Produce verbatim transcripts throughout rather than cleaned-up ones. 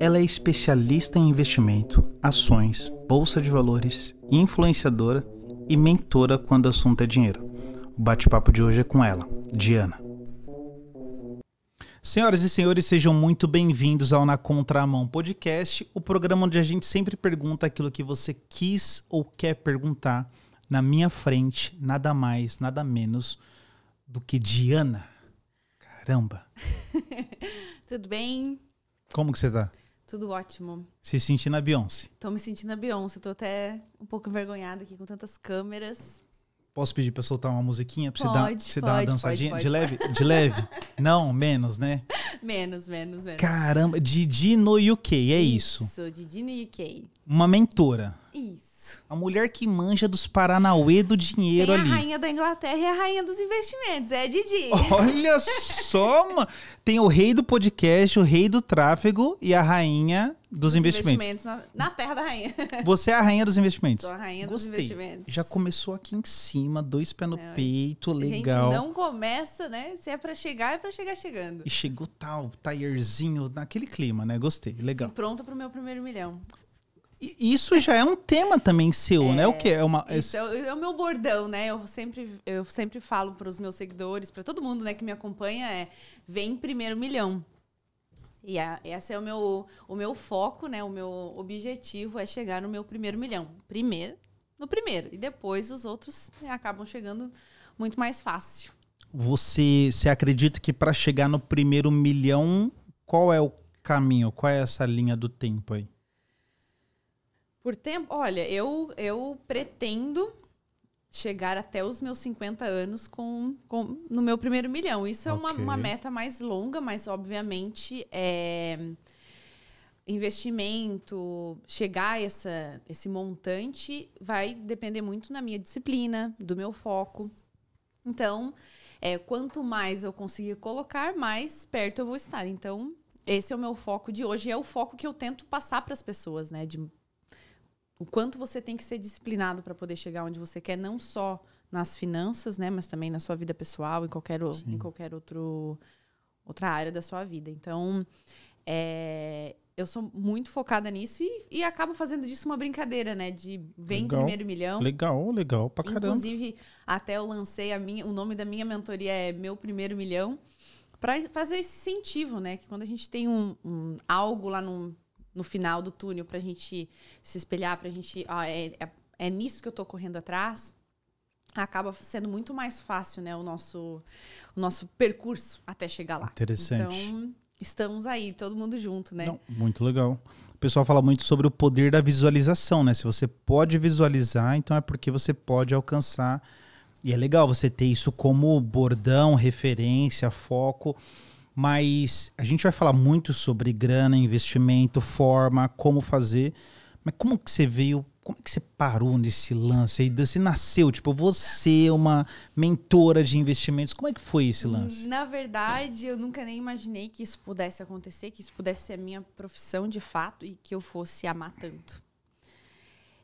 Ela é especialista em investimento, ações, bolsa de valores, influenciadora e mentora quando o assunto é dinheiro. O bate-papo de hoje é com ela, Diana. Senhoras e senhores, sejam muito bem-vindos ao Na Contramão Podcast, o programa onde a gente sempre pergunta aquilo que você quis ou quer perguntar. Na minha frente, nada mais, nada menos do que Diana. Caramba! Tudo bem? Como que você tá? Tudo ótimo. Se sentindo a Beyoncé? Tô me sentindo a Beyoncé, tô até um pouco envergonhada aqui com tantas câmeras. Posso pedir pra soltar uma musiquinha? Pra pode, você dar, pode, você dar uma dançadinha? Pode, pode, de pode. leve? De leve? Não, menos, né? Menos, menos, menos. Caramba, Didi no U K, é isso? Isso, Didi no U K. Uma mentora. Isso. A mulher que manja dos paranauê do dinheiro ali. Tem a rainha da Inglaterra e a rainha dos investimentos, é a Didi. Olha só, mano. Tem o rei do podcast, o rei do tráfego e a rainha... Dos, dos investimentos. investimentos na, na terra da rainha. Você é a rainha dos investimentos. Sou a rainha Gostei. dos investimentos. Já começou aqui em cima, dois pés no não, peito, legal. A gente não começa, né? Se é pra chegar, é pra chegar chegando. E chegou tal, taierzinho, naquele clima, né? Gostei, legal. Sim, pronto pro meu primeiro milhão. E isso já é um tema também seu, é, né? O quê? É, uma, é... Isso é, é o meu bordão, né? Eu sempre, eu sempre falo pros meus seguidores, pra todo mundo, né, que me acompanha, é vem primeiro milhão. E a, esse é o meu, o meu foco, né? O meu objetivo é chegar no meu primeiro milhão. Primeiro, no primeiro. E depois os outros acabam chegando muito mais fácil. Você, você acredita que para chegar no primeiro milhão, qual é o caminho? Qual é essa linha do tempo aí? Por tempo, olha, eu, eu pretendo chegar até os meus cinquenta anos com, com, no meu primeiro milhão. Isso é uma, okay. uma meta mais longa, mas, obviamente, é, investimento, chegar a essa, esse montante vai depender muito da minha disciplina, do meu foco. Então, é, quanto mais eu conseguir colocar, mais perto eu vou estar. Então, esse é o meu foco de hoje. E é o foco que eu tento passar para as pessoas, né? De, o quanto você tem que ser disciplinado para poder chegar onde você quer, não só nas finanças, né, mas também na sua vida pessoal, em qualquer, em qualquer outro, outra área da sua vida. Então, é, eu sou muito focada nisso e, e acabo fazendo disso uma brincadeira, né, de vem legal. primeiro milhão. Legal, legal pra caramba. Inclusive, até eu lancei a minha, o nome da minha mentoria é Meu Primeiro Milhão, para fazer esse incentivo, né, que quando a gente tem um, um algo lá no... no final do túnel, para a gente se espelhar, para a gente... Ó, é, é, é nisso que eu estou correndo atrás. Acaba sendo muito mais fácil, né, o nosso, o nosso percurso até chegar lá. Interessante. Então, estamos aí, todo mundo junto, né? Não, muito legal. O pessoal fala muito sobre o poder da visualização, né? Se você pode visualizar, então é porque você pode alcançar. E é legal você ter isso como bordão, referência, foco... Mas a gente vai falar muito sobre grana, investimento, forma, como fazer. Mas como que você veio, como que você parou nesse lance aí? Você nasceu, tipo, você é uma mentora de investimentos. Como é que foi esse lance? Na verdade, eu nunca nem imaginei que isso pudesse acontecer, que isso pudesse ser a minha profissão de fato e que eu fosse amar tanto.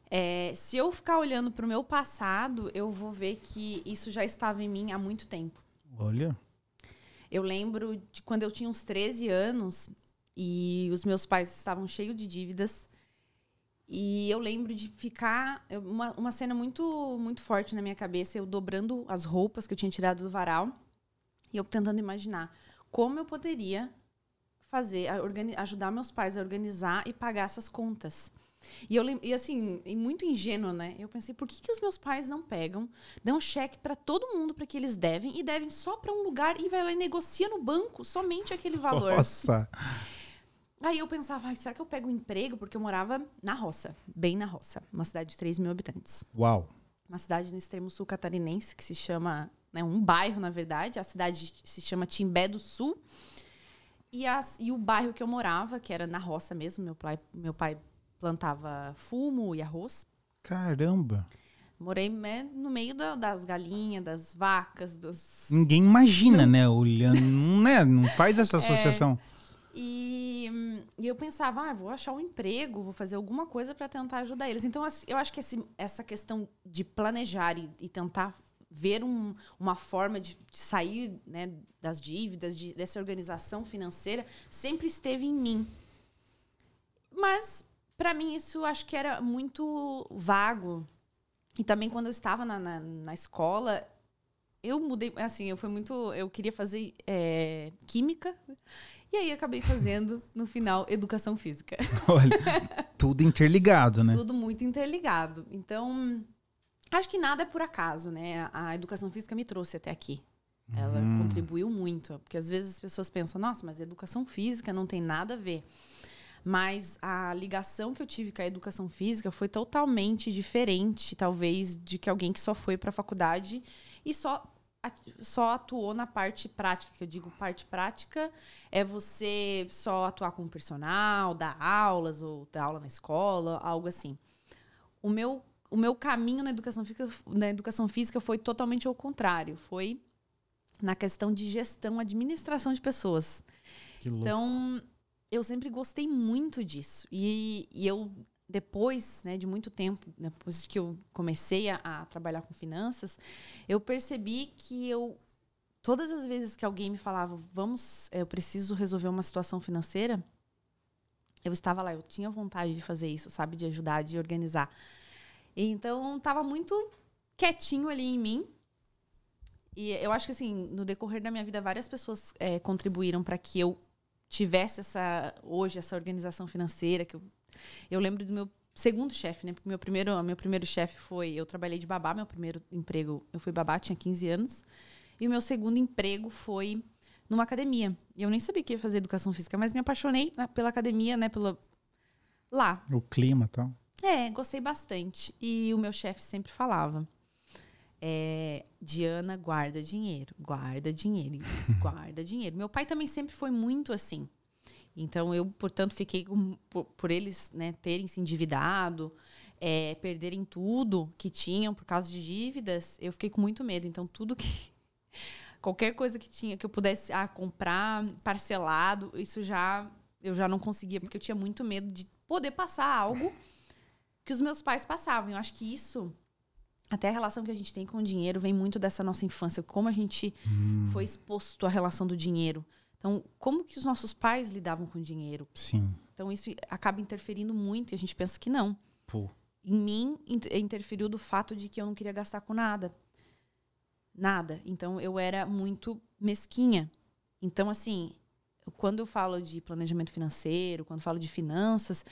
É, se eu ficar olhando para o meu passado, eu vou ver que isso já estava em mim há muito tempo. Olha... Eu lembro de quando eu tinha uns treze anos e os meus pais estavam cheios de dívidas. E eu lembro de ficar... Uma, uma cena muito, muito forte na minha cabeça, eu dobrando as roupas que eu tinha tirado do varal e eu tentando imaginar como eu poderia fazer, ajudar meus pais a organizar e pagar essas contas. E, eu, e assim, muito ingênua, né? Eu pensei, por que, que os meus pais não pegam, dão cheque para todo mundo para que eles devem e devem só para um lugar e vai lá e negocia no banco somente aquele valor? Nossa! Aí eu pensava, ah, será que eu pego um emprego? Porque eu morava na roça, bem na roça, uma cidade de três mil habitantes. Uau! Uma cidade no extremo sul catarinense que se chama, né, um bairro, na verdade, a cidade se chama Timbé do Sul. E, as, e o bairro que eu morava, que era na roça mesmo, meu pai... Meu pai plantava fumo e arroz. Caramba! Morei no meio da, das galinhas, das vacas, dos... Ninguém imagina, né? Olhando, né? Não faz essa associação. É. E, e eu pensava, ah, vou achar um emprego, vou fazer alguma coisa para tentar ajudar eles. Então, eu acho que esse, essa questão de planejar e, e tentar ver um, uma forma de, de sair, né, das dívidas, de, dessa organização financeira, sempre esteve em mim. Mas, para mim, isso acho que era muito vago. E também, quando eu estava na, na, na escola, eu mudei... Assim, eu fui muito... Eu queria fazer é, química... E aí, acabei fazendo, no final, educação física. Olha, tudo interligado, né? Tudo muito interligado. Então, acho que nada é por acaso, né? A educação física me trouxe até aqui. Ela hum. contribuiu muito. Porque, às vezes, as pessoas pensam, nossa, mas educação física não tem nada a ver. Mas a ligação que eu tive com a educação física foi totalmente diferente, talvez, de que alguém que só foi para a faculdade e só... só atuou na parte prática, que eu digo parte prática, é você só atuar como personal, dar aulas ou dar aula na escola, algo assim. O meu, o meu caminho na educação física, na educação física foi totalmente ao contrário, foi na questão de gestão, administração de pessoas. Que louco. Então, eu sempre gostei muito disso. E, e eu, depois, né, de muito tempo, depois que eu comecei a, a trabalhar com finanças, eu percebi que eu, todas as vezes que alguém me falava, vamos, eu preciso resolver uma situação financeira, eu estava lá, eu tinha vontade de fazer isso, sabe, de ajudar, de organizar. Então, estava muito quietinho ali em mim. E eu acho que, assim, no decorrer da minha vida, várias pessoas é, contribuíram para que eu tivesse essa, hoje, essa organização financeira, que eu Eu lembro do meu segundo chefe, né? Porque meu primeiro, meu primeiro chefe foi... Eu trabalhei de babá, meu primeiro emprego... Eu fui babá, tinha quinze anos. E o meu segundo emprego foi numa academia. E eu nem sabia que ia fazer educação física, mas me apaixonei pela academia, né? Pela... Lá. O clima e tal. É, gostei bastante. E o meu chefe sempre falava... É, Diana, guarda dinheiro, guarda dinheiro, guarda dinheiro. Meu pai também sempre foi muito assim... Então, eu, portanto, fiquei com, por, por eles, né, terem se endividado, é, perderem tudo que tinham por causa de dívidas, eu fiquei com muito medo. Então, tudo que... Qualquer coisa que tinha, que eu pudesse ah, comprar, parcelado, isso já... Eu já não conseguia, porque eu tinha muito medo de poder passar algo que os meus pais passavam. Eu acho que isso... Até a relação que a gente tem com o dinheiro vem muito dessa nossa infância. Como a gente hum. foi exposto à relação do dinheiro. Então, como que os nossos pais lidavam com o dinheiro? Sim. Então, isso acaba interferindo muito e a gente pensa que não. Pô. Em mim, interferiu do fato de que eu não queria gastar com nada. Nada. Então, eu era muito mesquinha. Então, assim, quando eu falo de planejamento financeiro, quando eu falo de finanças,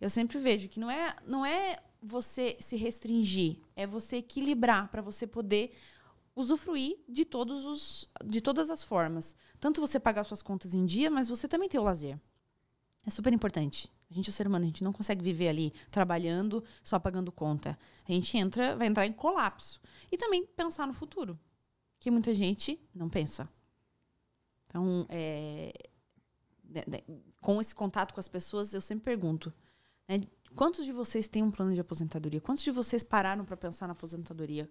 eu sempre vejo que não é, não é você se restringir, é você equilibrar para você poder... usufruir de, todos os, de todas as formas. Tanto você pagar suas contas em dia, mas você também ter o lazer. É super importante. A gente é ser humano, a gente não consegue viver ali trabalhando, só pagando conta. A gente entra, vai entrar em colapso. E também pensar no futuro, que muita gente não pensa. Então, é, com esse contato com as pessoas, eu sempre pergunto, né, quantos de vocês têm um plano de aposentadoria? Quantos de vocês pararam para pensar na aposentadoria?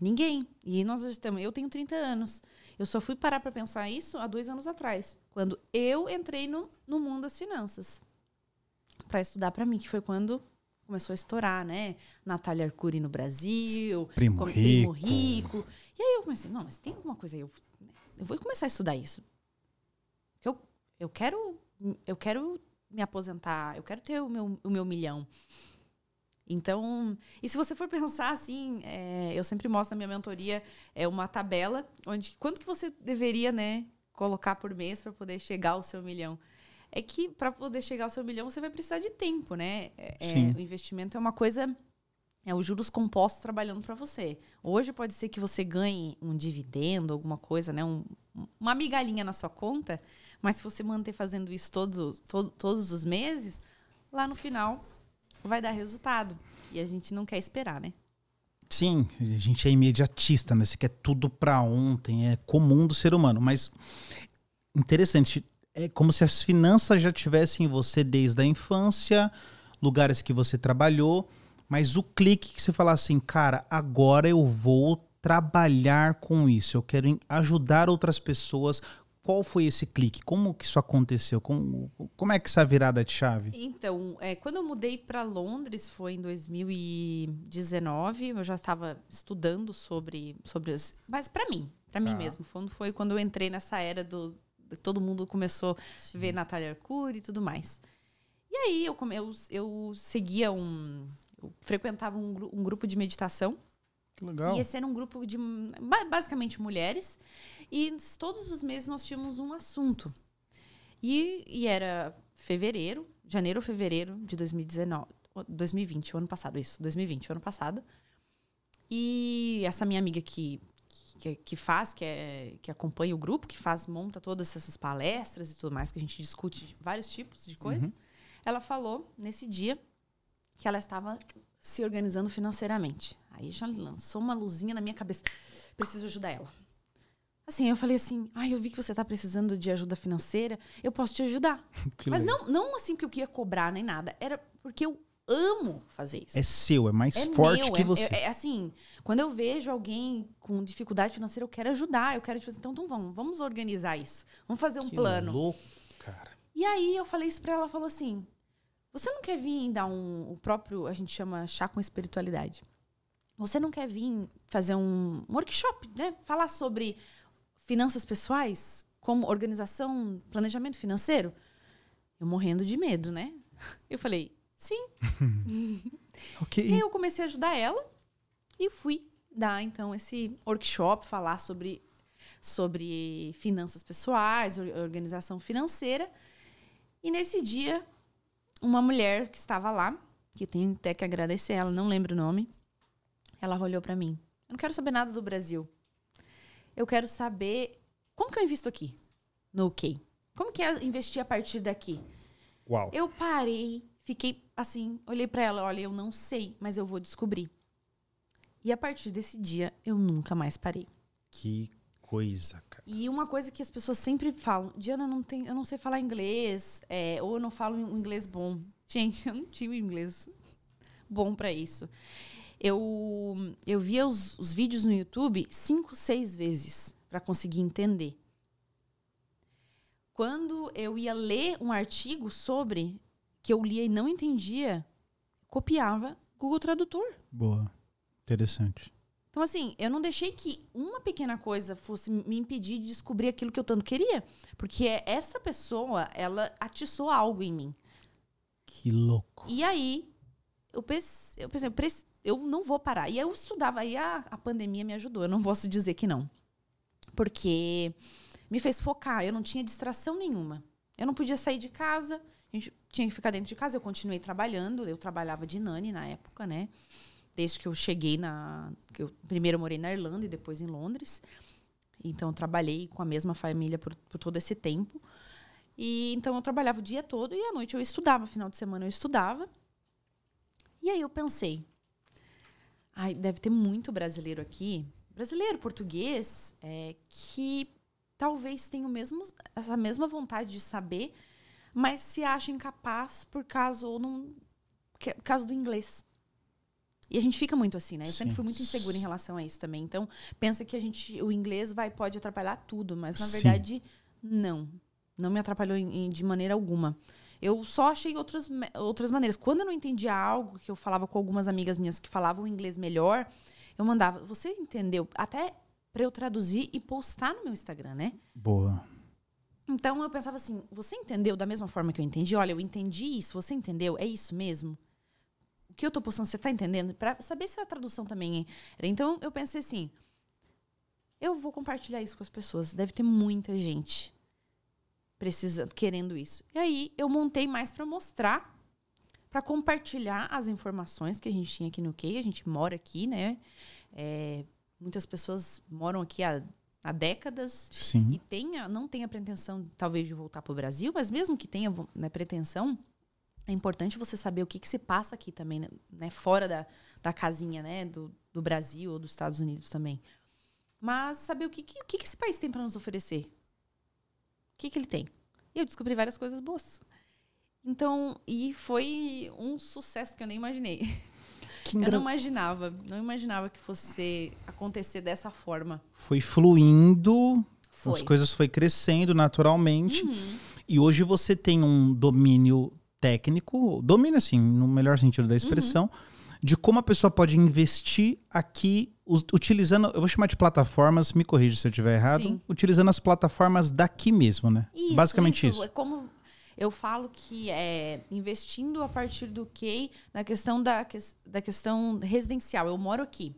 Ninguém. E nós hoje também. Eu tenho trinta anos. Eu só fui parar para pensar isso há dois anos atrás, quando eu entrei no, no mundo das finanças para estudar para mim, que foi quando começou a estourar, né? Natália Arcuri no Brasil, Primo Rico. Primo Rico. E aí eu comecei, não, mas tem alguma coisa aí. Eu, eu vou começar a estudar isso. Eu, eu, quero, eu quero me aposentar, eu quero ter o meu, o meu milhão. Então, e se você for pensar assim, é, eu sempre mostro na minha mentoria é uma tabela onde quanto que você deveria, né, colocar por mês para poder chegar ao seu milhão. É que para poder chegar ao seu milhão você vai precisar de tempo, né? É, o investimento é uma coisa, é os juros compostos trabalhando para você. Hoje pode ser que você ganhe um dividendo, alguma coisa, né, um, uma migalhinha na sua conta, mas se você manter fazendo isso todos, todo, todos os meses, lá no final vai dar resultado. E a gente não quer esperar, né? Sim, a gente é imediatista, né? Você quer tudo pra ontem, é comum do ser humano. Mas, interessante, é como se as finanças já tivessem em você desde a infância, lugares que você trabalhou, mas o clique que você fala assim, cara, agora eu vou trabalhar com isso, eu quero ajudar outras pessoas Qual foi esse clique? Como que isso aconteceu? Como, como é que essa virada de chave? Então, é, quando eu mudei para Londres, foi em dois mil e dezenove, eu já estava estudando sobre... sobre as, mas para mim, para mim ah. mesmo. Foi, foi quando eu entrei nessa era do... Todo mundo começou Sim. a ver Natália Arcuri e tudo mais. E aí, eu, eu, eu seguia um... Eu frequentava um, um grupo de meditação. Que legal. E esse era um grupo de basicamente mulheres. E todos os meses nós tínhamos um assunto. E, e era fevereiro, janeiro ou fevereiro de dois mil e dezenove, dois mil e vinte, o ano passado, isso, dois mil e vinte, o ano passado. E essa minha amiga que, que, que faz, que, é, que acompanha o grupo, que faz, monta todas essas palestras e tudo mais, que a gente discute vários tipos de coisas, uhum. ela falou nesse dia que ela estava se organizando financeiramente. Aí já lançou uma luzinha na minha cabeça. Preciso ajudar ela. Assim, eu falei assim, ai, ah, eu vi que você está precisando de ajuda financeira, eu posso te ajudar. Mas não, não assim que eu queria cobrar nem nada, era porque eu amo fazer isso. É seu, é mais é forte meu, que é, você. É, é assim, quando eu vejo alguém com dificuldade financeira, eu quero ajudar, eu quero, tipo assim, então, então vamos, vamos organizar isso. Vamos fazer um que plano. Louco, cara. E aí eu falei isso para ela, ela falou assim, você não quer vir dar um, o próprio, a gente chama chá com espiritualidade. Você não quer vir fazer um workshop, né? Falar sobre finanças pessoais, como organização, planejamento financeiro? Eu morrendo de medo, né? Eu falei, sim. okay. E aí eu comecei a ajudar ela e fui dar, então, esse workshop, falar sobre, sobre finanças pessoais, organização financeira. E nesse dia... Uma mulher que estava lá, que tenho até que agradecer ela, não lembro o nome, ela olhou para mim. Eu não quero saber nada do Brasil. Eu quero saber como que eu invisto aqui, no U K. Como que é investir a partir daqui? Uau. Eu parei, fiquei assim, olhei para ela, olha, eu não sei, mas eu vou descobrir. E a partir desse dia, eu nunca mais parei. Que coisa, cara. E uma coisa que as pessoas sempre falam, Diana, eu não, tenho, eu não sei falar inglês, é, ou eu não falo um inglês bom. Gente, eu não tinha um inglês bom para isso. Eu, eu via os, os vídeos no YouTube cinco, seis vezes para conseguir entender. Quando eu ia ler um artigo sobre, que eu lia e não entendia, copiava Google Tradutor. Boa, interessante. Então, assim, eu não deixei que uma pequena coisa fosse me impedir de descobrir aquilo que eu tanto queria. Porque essa pessoa, ela atiçou algo em mim. Que louco. E aí, eu pensei, eu, pensei, eu não vou parar. E aí eu estudava, aí a, a pandemia me ajudou. Eu não posso dizer que não. Porque me fez focar, eu não tinha distração nenhuma. Eu não podia sair de casa, a gente tinha que ficar dentro de casa. Eu continuei trabalhando, eu trabalhava de nani na época, né? Desde que eu cheguei na... Que eu primeiro morei na Irlanda e depois em Londres. Então, eu trabalhei com a mesma família por, por todo esse tempo. E, então, eu trabalhava o dia todo e à noite eu estudava. Final de semana eu estudava. E aí eu pensei... Ai, deve ter muito brasileiro aqui. Brasileiro, português, é, que talvez tenha o mesmo, essa mesma vontade de saber, mas se acha incapaz por causa, ou não, por causa do inglês. E a gente fica muito assim, né? Eu Sim. sempre fui muito insegura em relação a isso também. Então, pensa que a gente, o inglês vai, pode atrapalhar tudo. Mas, na Sim. verdade, não. Não me atrapalhou em, de maneira alguma. Eu só achei outras, outras maneiras. Quando eu não entendia algo, que eu falava com algumas amigas minhas que falavam inglês melhor, eu mandava, você entendeu? Até para eu traduzir e postar no meu Instagram, né? Boa. Então, eu pensava assim, você entendeu da mesma forma que eu entendi? Olha, eu entendi isso, você entendeu? É isso mesmo? O que eu tô postando, você tá entendendo? Pra saber se a tradução também é. Então, eu pensei assim, eu vou compartilhar isso com as pessoas. Deve ter muita gente precisando, querendo isso. E aí, eu montei mais para mostrar, para compartilhar as informações que a gente tinha aqui no U K. A gente mora aqui, né? É, muitas pessoas moram aqui há, há décadas. Sim. E tenha, não tem a pretensão, talvez, de voltar pro Brasil, mas mesmo que tenha, né, pretensão... É importante você saber o que, que se passa aqui também, né? Fora da, da casinha, né? Do, do Brasil ou dos Estados Unidos também. Mas saber o que, que, o que esse país tem para nos oferecer. O que, que ele tem? E eu descobri várias coisas boas. Então, e foi um sucesso que eu nem imaginei. Que engra... Eu não imaginava. Não imaginava que fosse acontecer dessa forma. Foi fluindo... Foi. As coisas foi crescendo naturalmente. Uhum. E hoje você tem um domínio técnico, domínio assim, no melhor sentido da expressão, uhum. de como a pessoa pode investir aqui, utilizando, eu vou chamar de plataformas, me corrija se eu estiver errado, Sim. utilizando as plataformas daqui mesmo, né? Isso, basicamente isso. isso. É como eu falo que é investindo a partir do que na questão da, da questão residencial. Eu moro aqui.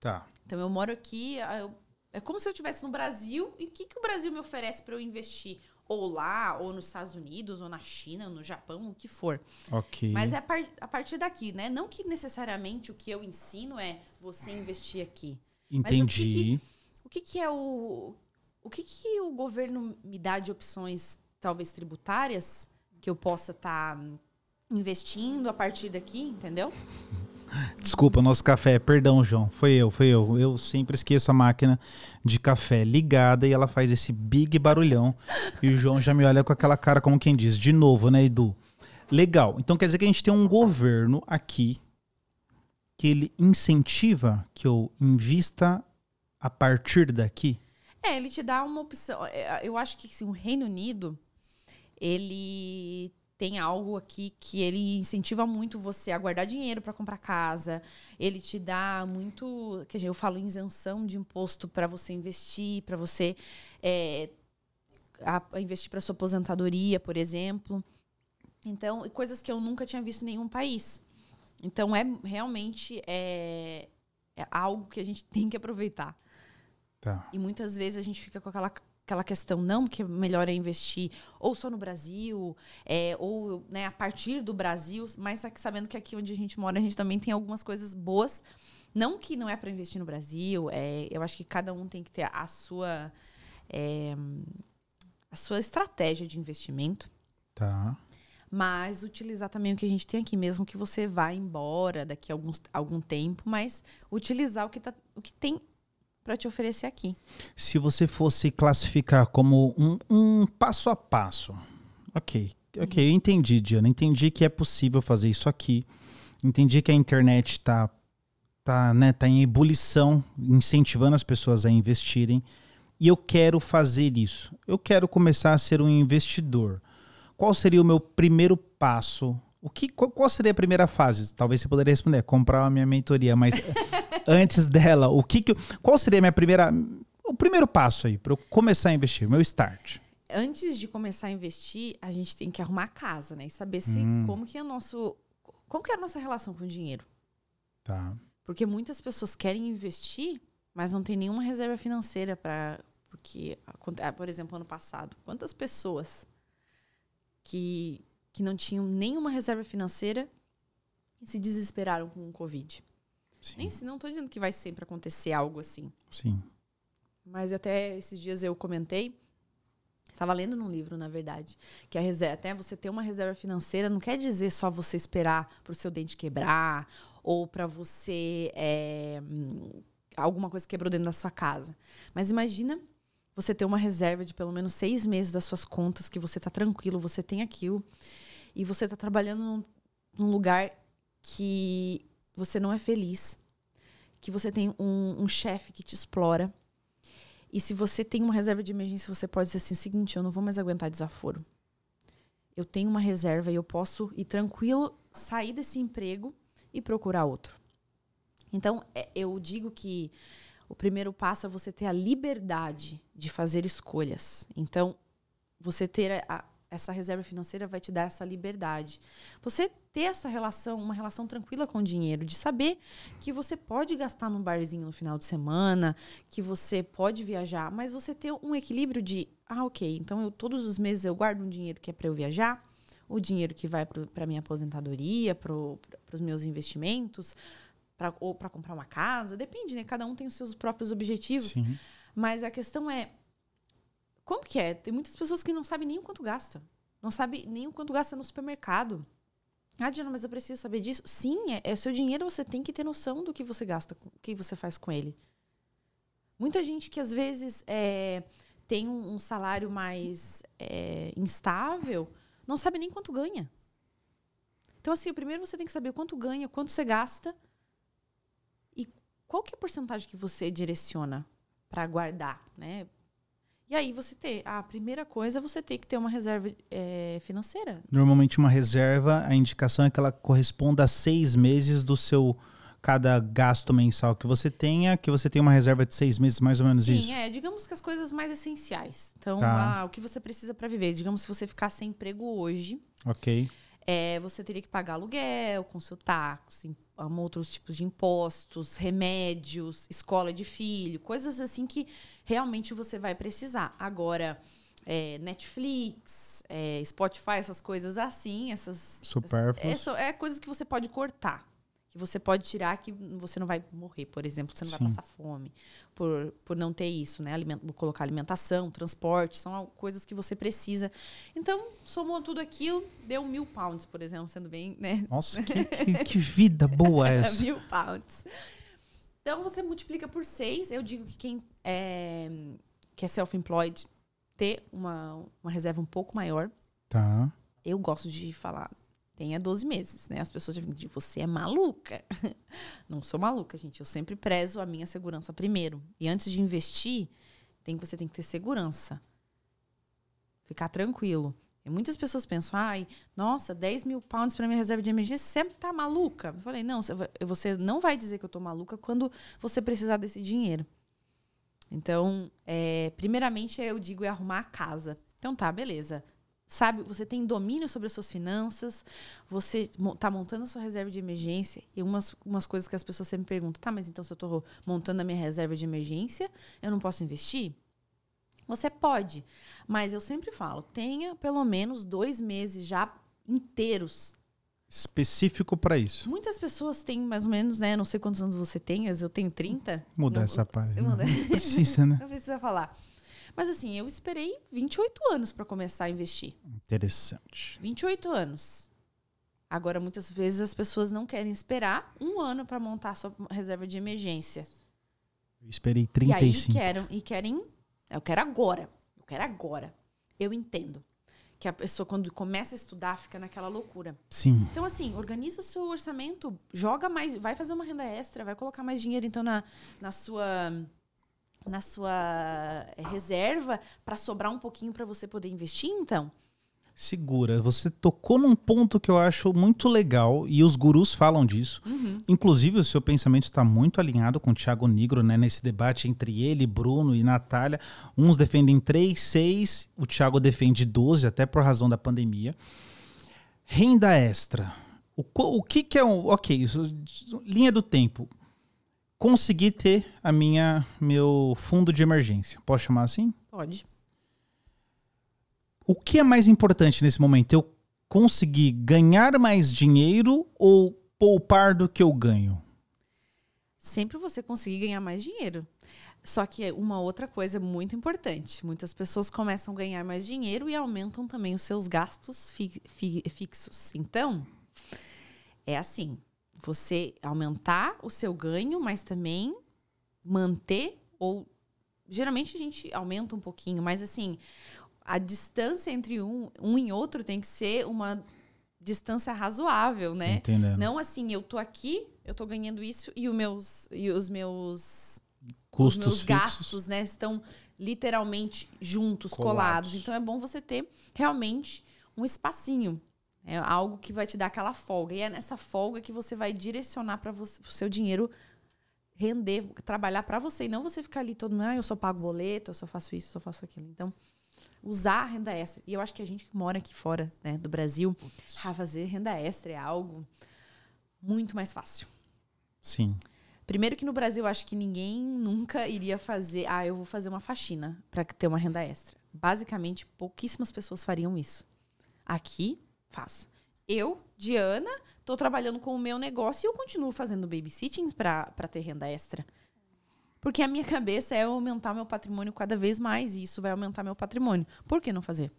Tá. Então eu moro aqui, eu, é como se eu estivesse no Brasil, e o que, que o Brasil me oferece para eu investir? Ou lá, ou nos Estados Unidos, ou na China, ou no Japão, o que for. Okay. Mas é a, par a partir daqui, né? Não que necessariamente o que eu ensino é você investir aqui. Entendi. Mas o que, que, o que, que é o... O que, que o governo me dá de opções, talvez tributárias, que eu possa estar tá investindo a partir daqui, entendeu? Desculpa, o nosso café. Perdão, João. Foi eu, foi eu. Eu sempre esqueço a máquina de café ligada e ela faz esse big barulhão. E o João já me olha com aquela cara como quem diz. De novo, né, Edu? Legal. Então quer dizer que a gente tem um governo aqui que ele incentiva que eu invista a partir daqui? É, ele te dá uma opção. Eu acho que assim, o Reino Unido, ele... tem algo aqui que ele incentiva muito você a guardar dinheiro para comprar casa. Ele te dá muito... Quer dizer, eu falo isenção de imposto para você investir, para você é, a, a investir para sua aposentadoria, por exemplo. Então, coisas que eu nunca tinha visto em nenhum país. Então, é realmente é, é algo que a gente tem que aproveitar. Tá. E muitas vezes a gente fica com aquela... aquela questão, não, que melhor é investir ou só no Brasil, é, ou né, a partir do Brasil, mas sabendo que aqui onde a gente mora, a gente também tem algumas coisas boas. Não que não é para investir no Brasil, é, eu acho que cada um tem que ter a sua, é, a sua estratégia de investimento. Tá. Mas utilizar também o que a gente tem aqui, mesmo que você vá embora daqui a alguns, algum tempo, mas utilizar o que, tá, o que tem para te oferecer aqui. Se você fosse classificar como um, um passo a passo. Ok, ok, eu entendi, Diana. Entendi que é possível fazer isso aqui. Entendi que a internet está tá, né, tá em ebulição, incentivando as pessoas a investirem. E eu quero fazer isso. Eu quero começar a ser um investidor. Qual seria o meu primeiro passo? O que, qual seria a primeira fase? Talvez você poderia responder, comprar a minha mentoria, mas... Antes dela, o que que eu, qual seria a minha primeira, o primeiro passo aí para eu começar a investir, meu start? Antes de começar a investir, a gente tem que arrumar a casa, né? E saber se hum. como que é o nosso, como que é a nossa relação com o dinheiro. Tá. Porque muitas pessoas querem investir, mas não tem nenhuma reserva financeira para, porque, por exemplo, ano passado, quantas pessoas que que não tinham nenhuma reserva financeira e se desesperaram com o Covid? Sim. Nem se, não estou dizendo que vai sempre acontecer algo assim. Sim. Mas até esses dias eu comentei, estava lendo num livro, na verdade, que a reserva, até você ter uma reserva financeira não quer dizer só você esperar para o seu dente quebrar ou para você... É, alguma coisa quebrou dentro da sua casa. Mas imagina você ter uma reserva de pelo menos seis meses das suas contas, que você está tranquilo, você tem aquilo, e você está trabalhando num, num lugar que... você não é feliz, que você tem um, um chefe que te explora. E se você tem uma reserva de emergência, você pode dizer assim, o seguinte, eu não vou mais aguentar desaforo. Eu tenho uma reserva e eu posso ir tranquilo, sair desse emprego e procurar outro. Então, eu digo que o primeiro passo é você ter a liberdade de fazer escolhas. Então, você ter a... essa reserva financeira vai te dar essa liberdade. Você ter essa relação, uma relação tranquila com o dinheiro, de saber que você pode gastar num barzinho no final de semana, que você pode viajar, mas você ter um equilíbrio de, ah, ok, então eu, todos os meses eu guardo um dinheiro que é para eu viajar, o dinheiro que vai para minha aposentadoria, para os meus investimentos, pra, ou para comprar uma casa, depende, né? Cada um tem os seus próprios objetivos. Sim. Mas a questão é, como que é? Tem muitas pessoas que não sabem nem o quanto gasta. Não sabem nem o quanto gasta no supermercado. Ah, Diana, mas eu preciso saber disso. Sim, é, é seu dinheiro, você tem que ter noção do que você gasta, o que você faz com ele. Muita gente que às vezes é, tem um, um salário mais é, instável, não sabe nem quanto ganha. Então, assim, primeiro você tem que saber quanto ganha, quanto você gasta e qual que é a porcentagem que você direciona para guardar, né? E aí você ter, a primeira coisa, você tem que ter uma reserva é, financeira. Normalmente uma reserva, a indicação é que ela corresponda a seis meses do seu, cada gasto mensal que você tenha, que você tenha uma reserva de seis meses, mais ou menos. Sim, isso. Sim, é, digamos que as coisas mais essenciais. Então, tá. ah, o que você precisa para viver. Digamos, se você ficar sem emprego hoje, ok. É, você teria que pagar aluguel com seu táxi, outros tipos de impostos, remédios, escola de filho, coisas assim que realmente você vai precisar. Agora, é, Netflix, é, Spotify, essas coisas assim, essas... Supérfluas. É, é coisas que você pode cortar, que você pode tirar, que você não vai morrer, por exemplo, você não Sim. vai passar fome por, por não ter isso, né? Aliment, colocar alimentação, transporte, são coisas que você precisa. Então, somou tudo aquilo, deu mil pounds, por exemplo, sendo bem, né? Nossa, que, que, que vida boa essa! Mil pounds. Então, você multiplica por seis. Eu digo que quem é, que é self-employed ter uma, uma reserva um pouco maior. Tá. Eu gosto de falar... Tenha doze meses, né? As pessoas já dizem, você é maluca. Não sou maluca, gente. Eu sempre prezo a minha segurança primeiro. E antes de investir, tem, você tem que ter segurança. Ficar tranquilo. E muitas pessoas pensam, ai, nossa, dez mil pounds para minha reserva de emergência, você tá maluca? Eu falei, não, você não vai dizer que eu tô maluca quando você precisar desse dinheiro. Então, é, primeiramente, eu digo é arrumar a casa. Então tá, beleza. Sabe, você tem domínio sobre as suas finanças, você está montando a sua reserva de emergência. E umas, umas coisas que as pessoas sempre perguntam, tá, mas então se eu estou montando a minha reserva de emergência, eu não posso investir? Você pode, mas eu sempre falo, tenha pelo menos dois meses já inteiros. Específico para isso. Muitas pessoas têm mais ou menos, né, não sei quantos anos você tem, eu tenho trinta. Mudar não, essa parte, não, não precisa, né? Não precisa falar. Mas assim, eu esperei vinte e oito anos para começar a investir. Interessante. vinte e oito anos. Agora, muitas vezes as pessoas não querem esperar um ano para montar a sua reserva de emergência. Eu esperei trinta e cinco. E aí querem, e querem... Eu quero agora. Eu quero agora. Eu entendo que a pessoa, quando começa a estudar, fica naquela loucura. Sim. Então, assim, organiza o seu orçamento, joga mais... Vai fazer uma renda extra, vai colocar mais dinheiro, então, na, na sua... na sua reserva para sobrar um pouquinho para você poder investir, então? Segura. Você tocou num ponto que eu acho muito legal e os gurus falam disso. Uhum. Inclusive, o seu pensamento está muito alinhado com o Thiago Nigro, né? Nesse debate entre ele, Bruno e Natália. Uns defendem três, seis, o Thiago defende doze, até por razão da pandemia. Renda extra. O, o que, que é um... Ok, isso, linha do tempo. Consegui ter a minha, meu fundo de emergência. Posso chamar assim? Pode. O que é mais importante nesse momento? Eu conseguir ganhar mais dinheiro ou poupar do que eu ganho? Sempre você conseguir ganhar mais dinheiro. Só que uma outra coisa muito importante. Muitas pessoas começam a ganhar mais dinheiro e aumentam também os seus gastos fi- fi- fixos. Então, é assim... Você aumentar o seu ganho, mas também manter, ou geralmente a gente aumenta um pouquinho, mas assim, a distância entre um, um e outro tem que ser uma distância razoável, né? Entendendo. Não assim, eu tô aqui, eu tô ganhando isso e, os meus, e os meus, custos os meus gastos fixos, né, estão literalmente juntos, colados. colados. Então é bom você ter realmente um espacinho. É algo que vai te dar aquela folga. E é nessa folga que você vai direcionar para o seu dinheiro render, trabalhar para você. E não você ficar ali todo mundo, ah, eu só pago boleto, eu só faço isso, eu só faço aquilo. Então, usar a renda extra. E eu acho que a gente que mora aqui fora, né, do Brasil, a fazer renda extra é algo muito mais fácil. Sim. Primeiro que no Brasil, eu acho que ninguém nunca iria fazer, ah, eu vou fazer uma faxina para ter uma renda extra. Basicamente, pouquíssimas pessoas fariam isso. Aqui... Faço. Eu, Diana, estou trabalhando com o meu negócio e eu continuo fazendo babysitting para ter renda extra. Porque a minha cabeça é aumentar meu patrimônio cada vez mais e isso vai aumentar meu patrimônio. Por que não fazer?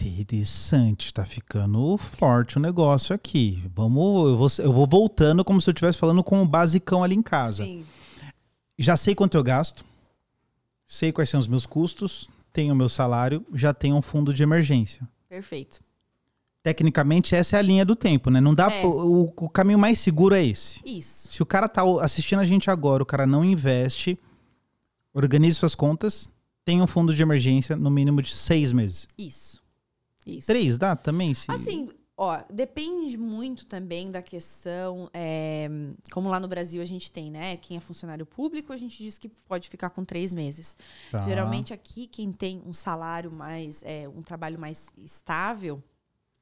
Interessante, tá ficando forte o negócio aqui. Vamos, eu vou, eu vou voltando como se eu estivesse falando com o basicão ali em casa. Sim. Já sei quanto eu gasto, sei quais são os meus custos, tenho o meu salário, já tenho um fundo de emergência. Perfeito. Tecnicamente, essa é a linha do tempo, né? Não dá. É. O, o caminho mais seguro é esse. Isso. Se o cara tá assistindo a gente agora, o cara não investe, organize suas contas, tem um fundo de emergência no mínimo de seis meses. Isso. Isso. Três dá também? Se... Assim, ó, depende muito também da questão, é, como lá no Brasil a gente tem, né? Quem é funcionário público, a gente diz que pode ficar com três meses. Tá. Geralmente aqui, quem tem um salário mais, é, um trabalho mais estável,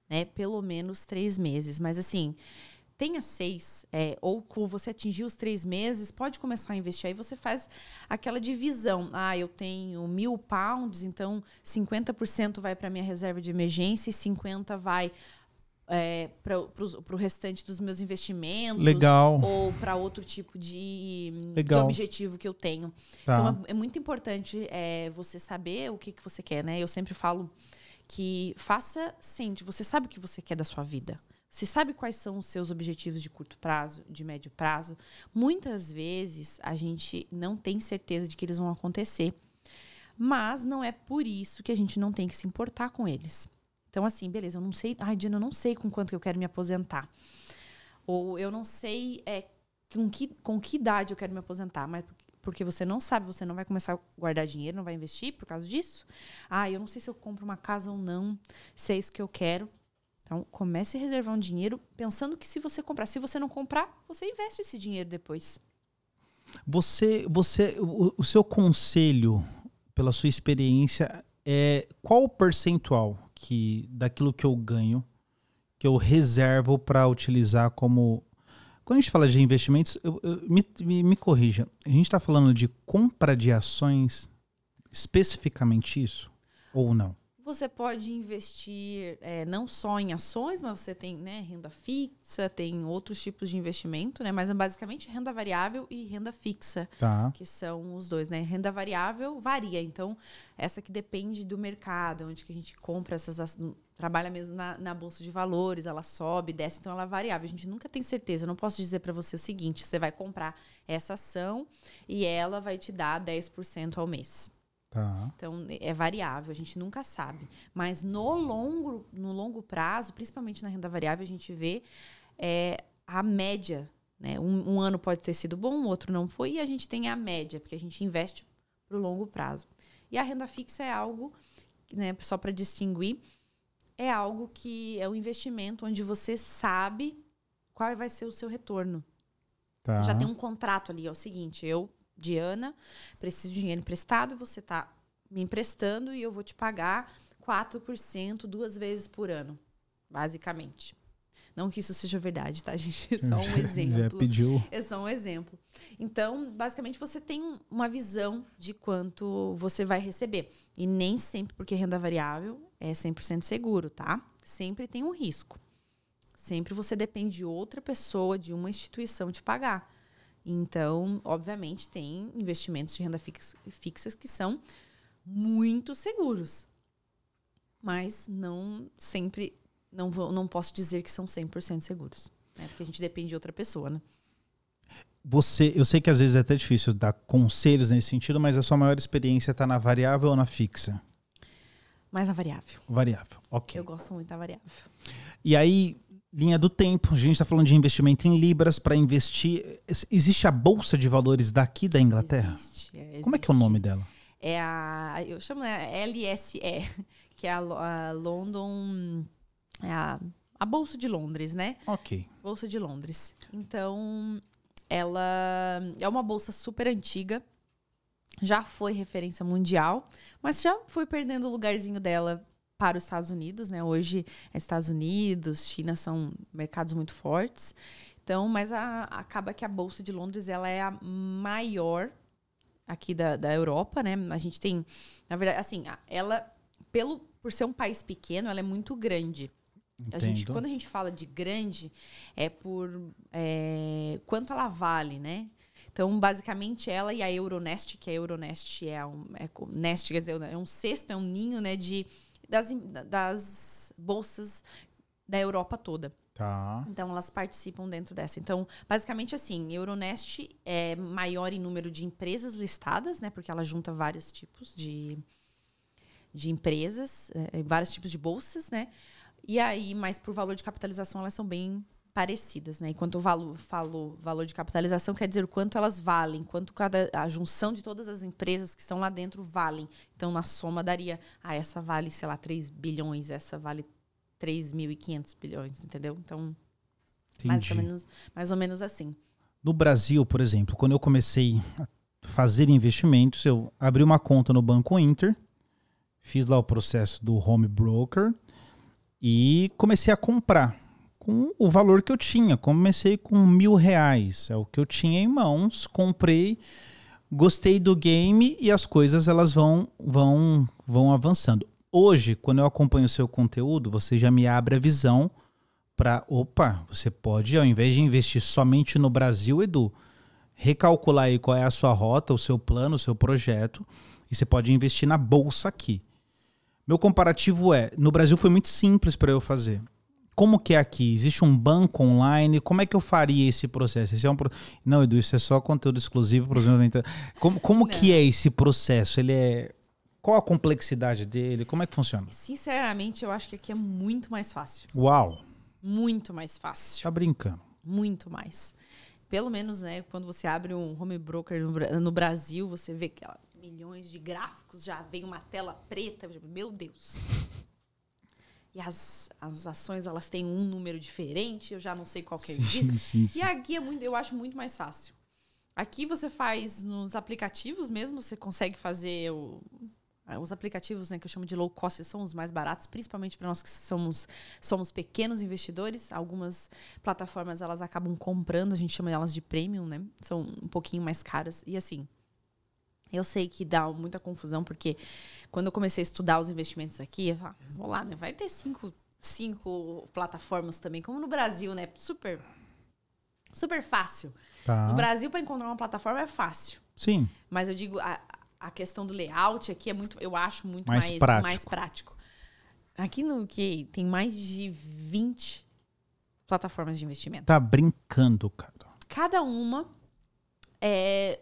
né? Pelo menos três meses. Mas assim... Tenha seis, é, ou quando você atingir os três meses, pode começar a investir. Aí você faz aquela divisão. Ah, eu tenho mil pounds, então cinquenta por cento vai para a minha reserva de emergência e cinquenta por cento vai é, para o restante dos meus investimentos. Legal. Ou para outro tipo de, de objetivo que eu tenho. Tá. Então é, é muito importante é, você saber o que, que você quer, né? Eu sempre falo que faça sempre. Você sabe o que você quer da sua vida. Você sabe quais são os seus objetivos de curto prazo, de médio prazo? Muitas vezes a gente não tem certeza de que eles vão acontecer, mas não é por isso que a gente não tem que se importar com eles. Então, assim, beleza, eu não sei... Ai, Diana, eu não sei com quanto que eu quero me aposentar. Ou eu não sei é, com, que, com que idade eu quero me aposentar, mas... Porque você não sabe, você não vai começar a guardar dinheiro, não vai investir por causa disso. Ah, eu não sei se eu compro uma casa ou não, se é isso que eu quero. Então, comece a reservar um dinheiro pensando que se você comprar, se você não comprar, você investe esse dinheiro depois. Você, você, o, o seu conselho, pela sua experiência, é qual o percentual que, daquilo que eu ganho, que eu reservo para utilizar como... Quando a gente fala de investimentos, eu, eu, me, me, me corrija, a gente está falando de compra de ações, especificamente isso, ou não? Você pode investir é, não só em ações, mas você tem, né, renda fixa, tem outros tipos de investimento, né? Mas é basicamente renda variável e renda fixa, tá, que são os dois, né? Renda variável varia, então essa que depende do mercado, onde que a gente compra essas ações, trabalha mesmo na, na bolsa de valores, ela sobe, desce, então ela é variável. A gente nunca tem certeza, eu não posso dizer para você o seguinte, você vai comprar essa ação e ela vai te dar dez por cento ao mês. Então, é variável, a gente nunca sabe. Mas no longo, no longo prazo, principalmente na renda variável, a gente vê é, a média. Né? Um, um ano pode ter sido bom, o outro não foi. E a gente tem a média, porque a gente investe para o longo prazo. E a renda fixa é algo, né, só para distinguir, é algo que é um investimento onde você sabe qual vai ser o seu retorno. Tá. Você já tem um contrato ali, é o seguinte, eu... Diana, preciso de dinheiro emprestado, você está me emprestando e eu vou te pagar quatro por cento duas vezes por ano, basicamente. Não que isso seja verdade, tá, gente? É só um exemplo. Já pediu. É só um exemplo. Então, basicamente, você tem uma visão de quanto você vai receber. E nem sempre, porque renda variável é cem por cento seguro, tá? Sempre tem um risco. Sempre você depende de outra pessoa, de uma instituição te pagar. Então, obviamente, tem investimentos de renda fixa, fixas que são muito seguros. Mas não sempre, não, vou, não posso dizer que são cem por cento seguros. Né? Porque a gente depende de outra pessoa, né? Você, eu sei que às vezes é até difícil dar conselhos nesse sentido, mas a sua maior experiência está na variável ou na fixa? Mais na variável. Variável, ok. Eu gosto muito da variável. E aí... Linha do tempo, a gente está falando de investimento em libras para investir. Existe a Bolsa de Valores daqui da Inglaterra? Existe, existe. Como é que é o nome dela? É a, eu chamo a L S E, que é a, a London, é a, a Bolsa de Londres, né? Ok. Bolsa de Londres. Então, ela é uma bolsa super antiga, já foi referência mundial, mas já foi perdendo o lugarzinho dela para os Estados Unidos, né? Hoje, Estados Unidos, China são mercados muito fortes. Então, mas a, acaba que a Bolsa de Londres, ela é a maior aqui da, da Europa, né? A gente tem, na verdade, assim, ela, pelo, por ser um país pequeno, ela é muito grande. A gente, quando a gente fala de grande, é por é, quanto ela vale, né? Então, basicamente, ela e a Euronest, que a Euronest é um, é, Nest, quer dizer, é um cesto, é um ninho, né, de... Das, das bolsas da Europa toda. Tá. Então, elas participam dentro dessa. Então, basicamente assim, Euronest é maior em número de empresas listadas, né? Porque ela junta vários tipos de, de empresas, é, vários tipos de bolsas, né? E aí, mas por valor de capitalização, elas são bem parecidas, né? E quanto eu falo, falo valor de capitalização, quer dizer o quanto elas valem, quanto cada, a junção de todas as empresas que estão lá dentro valem. Então, na soma, daria, ah, essa vale, sei lá, três bilhões, essa vale três mil e quinhentos bilhões, entendeu? Então, mais ou, menos, mais ou menos assim. No Brasil, por exemplo, quando eu comecei a fazer investimentos, eu abri uma conta no Banco Inter, fiz lá o processo do home broker e comecei a comprar com o valor que eu tinha. Comecei com mil reais, é o que eu tinha em mãos, comprei, gostei do game e as coisas elas vão, vão, vão avançando. Hoje, quando eu acompanho o seu conteúdo, você já me abre a visão para, opa, você pode, ao invés de investir somente no Brasil, Edu, recalcular aí qual é a sua rota, o seu plano, o seu projeto, e você pode investir na bolsa aqui. Meu comparativo é, no Brasil foi muito simples para eu fazer. Como que é aqui? Existe um banco online? Como é que eu faria esse processo? Esse é um pro... Não, Edu, isso é só conteúdo exclusivo. Como, como que é esse processo? Ele é... Qual a complexidade dele? Como é que funciona? Sinceramente, eu acho que aqui é muito mais fácil. Uau! Muito mais fácil. Tá brincando. Muito mais. Pelo menos, né, quando você abre um home broker no, no Brasil, você vê que ó, milhões de gráficos, já vem uma tela preta. Meu Deus. E as, as ações, elas têm um número diferente, eu já não sei qual que é o dia. Sim, sim. E aqui é muito, eu acho muito mais fácil. Aqui você faz nos aplicativos mesmo, você consegue fazer... o Os aplicativos, né, que eu chamo de low cost, são os mais baratos, principalmente para nós que somos, somos pequenos investidores. Algumas plataformas, elas acabam comprando, a gente chama elas de premium, né? São um pouquinho mais caras. E assim, eu sei que dá muita confusão, porque quando eu comecei a estudar os investimentos aqui, eu falei, vou lá, né? Vai ter cinco, cinco plataformas também, como no Brasil, né? Super, super fácil. Tá. No Brasil, para encontrar uma plataforma é fácil. Sim. Mas eu digo... A, A questão do layout aqui é muito, eu acho muito mais, mais, prático. mais prático. Aqui no U K tem mais de vinte plataformas de investimento. Tá brincando, cara. Cada uma é,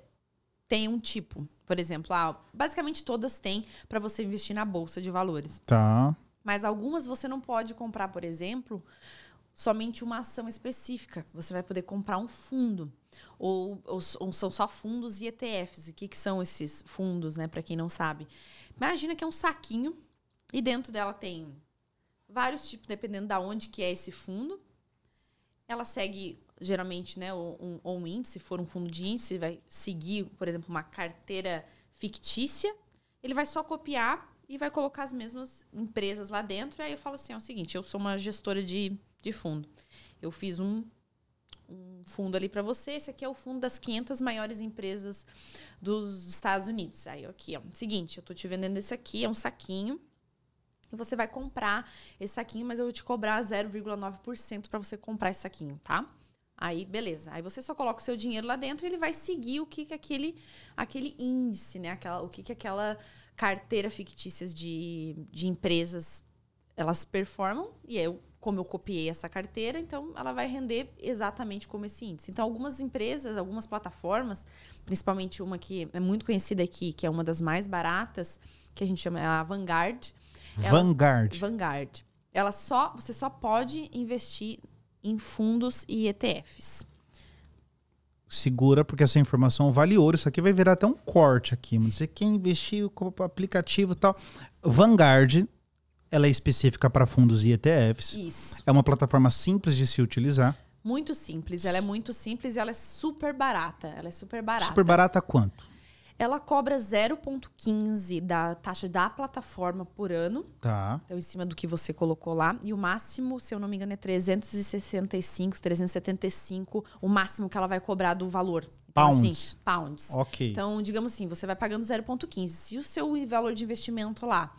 tem um tipo. Por exemplo, ah, basicamente todas têm para você investir na bolsa de valores. Tá. Mas algumas você não pode comprar, por exemplo, somente uma ação específica. Você vai poder comprar um fundo. Ou, ou, ou são só fundos e E T Fs. O que, que são esses fundos, né? Para quem não sabe. Imagina que é um saquinho e dentro dela tem vários tipos, dependendo de onde que é esse fundo. Ela segue, geralmente, né, um, um índice. Se for um fundo de índice, vai seguir, por exemplo, uma carteira fictícia. Ele vai só copiar e vai colocar as mesmas empresas lá dentro. E aí eu falo assim, é o seguinte, eu sou uma gestora de, de fundo. Eu fiz um... um fundo ali para você, esse aqui é o fundo das quinhentas maiores empresas dos Estados Unidos. Aí aqui, ó, seguinte, eu tô te vendendo esse aqui, é um saquinho, e você vai comprar esse saquinho, mas eu vou te cobrar zero vírgula nove por cento para você comprar esse saquinho, tá? Aí, beleza. Aí você só coloca o seu dinheiro lá dentro e ele vai seguir o que que aquele, aquele índice, né? Aquela, o que que aquela carteira fictícia de, de empresas, elas performam, e eu como eu copiei essa carteira, então ela vai render exatamente como esse índice. Então, algumas empresas, algumas plataformas, principalmente uma que é muito conhecida aqui, que é uma das mais baratas, que a gente chama a Vanguard. Vanguard. Elas, Vanguard. Ela só, você só pode investir em fundos e E T Fs. Segura, porque essa informação vale ouro. Isso aqui vai virar até um corte aqui. Mas você quer investir com o aplicativo e tal. Vanguard... Ela é específica para fundos e E T Fs. Isso. É uma plataforma simples de se utilizar. Muito simples. Ela é muito simples e ela é super barata. Ela é super barata. Super barata quanto? Ela cobra zero vírgula quinze da taxa da plataforma por ano. Tá. Então, em cima do que você colocou lá. E o máximo, se eu não me engano, é trezentos e sessenta e cinco, trezentos e setenta e cinco, o máximo que ela vai cobrar do valor. Então, pounds. Assim, pounds. Ok. Então, digamos assim, você vai pagando zero vírgula quinze. Se o seu valor de investimento lá...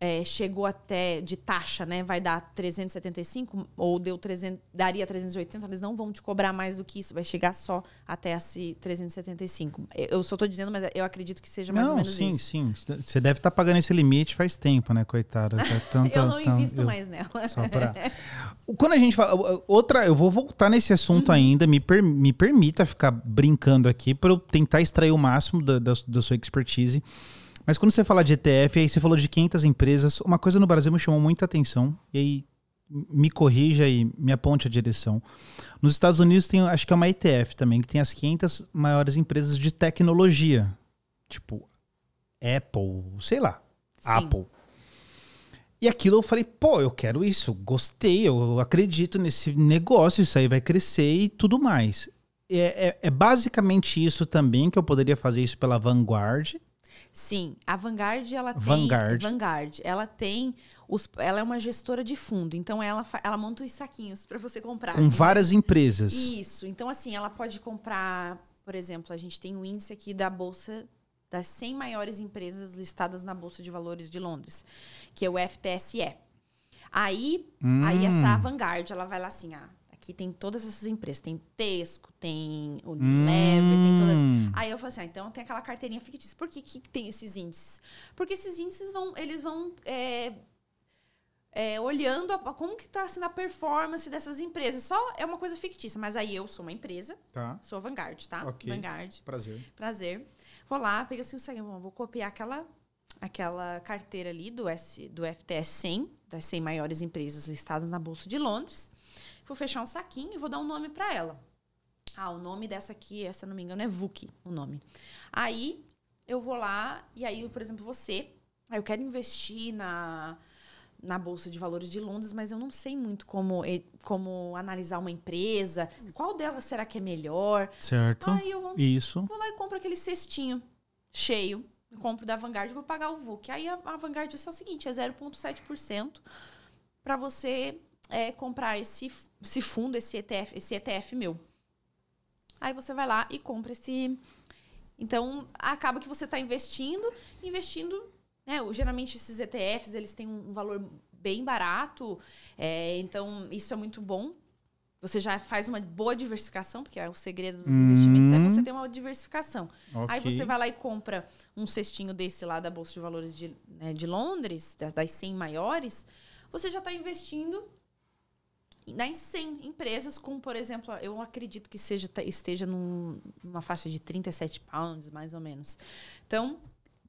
É, chegou até de taxa, né? Vai dar trezentos e setenta e cinco ou deu trezentos, daria trezentos e oitenta, eles não vão te cobrar mais do que isso, vai chegar só até esse trezentos e setenta e cinco. Eu só tô dizendo, mas eu acredito que seja mais não, ou menos sim, isso. Não, sim, sim. Você deve estar tá pagando esse limite faz tempo, né, coitada? Tá tanta, eu não invisto eu, mais nela. Só pra... Quando a gente fala... Outra, eu vou voltar nesse assunto uhum. ainda, me, per, me permita ficar brincando aqui para eu tentar extrair o máximo da, da, da sua expertise. Mas quando você fala de E T F, aí você falou de quinhentas empresas, uma coisa no Brasil me chamou muita atenção, e aí me corrija e me aponte a direção. Nos Estados Unidos tem, acho que é uma E T F também, que tem as quinhentas maiores empresas de tecnologia. Tipo, Apple, sei lá, Sim. Apple. E aquilo eu falei, pô, eu quero isso, gostei, eu acredito nesse negócio, isso aí vai crescer e tudo mais. É, é, é basicamente isso também, que eu poderia fazer isso pela Vanguard. Sim, a Vanguard, ela tem, Vanguard. Vanguard, ela tem os, ela é uma gestora de fundo, então ela, ela monta os saquinhos para você comprar. Com várias empresas. Isso, então assim, ela pode comprar, por exemplo, a gente tem um índice aqui da Bolsa, das cem maiores empresas listadas na Bolsa de Valores de Londres, que é o F T S E. Aí, hum. aí essa Vanguard, ela vai lá assim, ah, aqui tem todas essas empresas, tem Tesco, tem Unilever, hum. tem todas. Aí eu falo assim, ah, então tem aquela carteirinha fictícia. Por que, que tem esses índices? Porque esses índices vão, eles vão é, é, olhando a, como que está sendo a performance dessas empresas. Só é uma coisa fictícia, mas aí eu sou uma empresa, tá. sou a Vanguard, tá? Okay. Vanguard. Prazer. Prazer. Vou lá, pega assim, vou copiar aquela, aquela carteira ali do, S, do F T S cem, das cem maiores empresas listadas na Bolsa de Londres. Vou fechar um saquinho e vou dar um nome para ela. Ah, o nome dessa aqui, se eu não me engano, é VUKE, o nome. Aí eu vou lá e aí, por exemplo, você, aí eu quero investir na, na Bolsa de Valores de Londres, mas eu não sei muito como, como analisar uma empresa, qual delas será que é melhor. Certo. Aí eu vou, Isso. vou lá e compro aquele cestinho cheio, compro da Vanguard e vou pagar o VUKE. Aí a, a Vanguard disse é o seguinte, é zero vírgula sete por cento para você é, comprar esse, esse fundo, esse E T F, esse E T F meu. Aí você vai lá e compra esse... Então, acaba que você está investindo, investindo... Né? Geralmente, esses E T Fs, eles têm um valor bem barato. É, então, isso é muito bom. Você já faz uma boa diversificação, porque é o segredo dos hum. investimentos é você ter uma diversificação. Okay. Aí você vai lá e compra um cestinho desse lá da Bolsa de Valores de, né, de Londres, das cem maiores. Você já está investindo... Nas cem empresas com, por exemplo, eu acredito que seja, esteja num, numa faixa de trinta e sete pounds, mais ou menos. Então,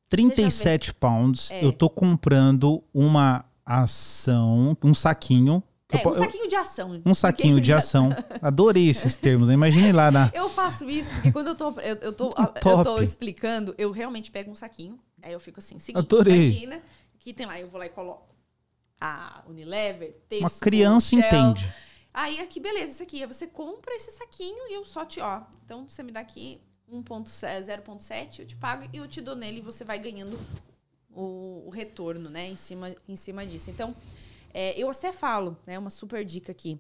trinta e sete pounds, é. eu tô comprando uma ação, um saquinho. É, eu, um saquinho de ação. Um saquinho de ação. Adorei esses termos, né? Imagine lá. Na... Eu faço isso porque quando eu tô, eu, eu tô, eu tô explicando, eu realmente pego um saquinho, aí eu fico assim, seguinte, Adorei. Imagina, que tem lá, eu vou lá e coloco. A Unilever, Tesco, uma criança entende. Aí aqui, beleza, isso aqui. Você compra esse saquinho e eu só te... ó. Então, você me dá aqui zero vírgula sete, eu te pago e eu te dou nele e você vai ganhando o, o retorno, né? Em cima, em cima disso. Então, é, eu até falo, né? Uma super dica aqui.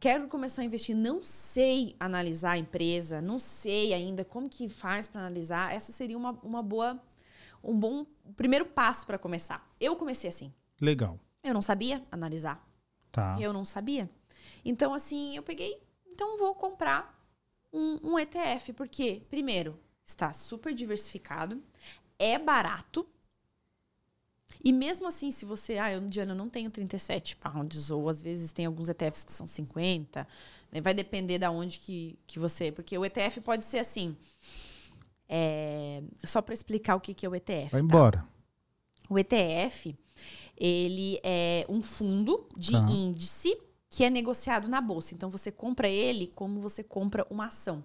Quero começar a investir, não sei analisar a empresa, não sei ainda como que faz para analisar. Essa seria uma, uma boa... Um bom primeiro passo para começar. Eu comecei assim. Legal. Eu não sabia analisar. Tá. Eu não sabia. Então, assim, eu peguei... Então, vou comprar um, um E T F. Porque, primeiro, está super diversificado. É barato. E mesmo assim, se você... Ah, eu, Diana, eu não tenho trinta e sete pounds. Ou, às vezes, tem alguns E T Fs que são cinquenta. Né? Vai depender da onde que, que você... Porque o E T F pode ser assim... É, só para explicar o que, que é o E T F. Vai embora. Tá? O E T F... Ele é um fundo de tá. índice que é negociado na bolsa. Então, você compra ele como você compra uma ação.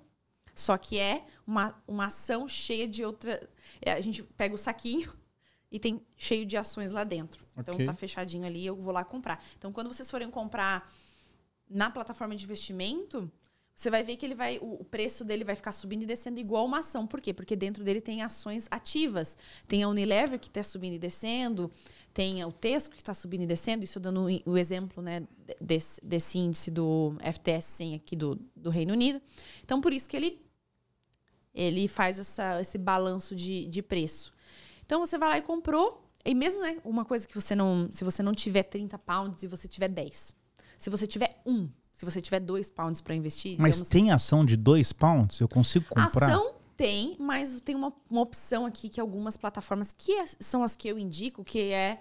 Só que é uma, uma ação cheia de outra... A gente pega o saquinho e tem cheio de ações lá dentro. Então, okay. tá fechadinho ali, eu vou lá comprar. Então, quando vocês forem comprar na plataforma de investimento, você vai ver que ele vai, o preço dele vai ficar subindo e descendo igual uma ação. Por quê? Porque dentro dele tem ações ativas. Tem a Unilever que está subindo e descendo... Tem o Tesco que está subindo e descendo, isso dando o exemplo, né, desse, desse índice do F T S cem aqui do, do Reino Unido. Então, por isso que ele, ele faz essa, esse balanço de, de preço. Então, você vai lá e comprou, e mesmo, né, uma coisa que você não... Se você não tiver trinta pounds e você tiver dez, se você tiver um, se você tiver dois pounds para investir... Mas digamos, tem ação de dois pounds? Eu consigo comprar? Ação... Tem, mas tem uma, uma opção aqui que algumas plataformas, que é, são as que eu indico, que é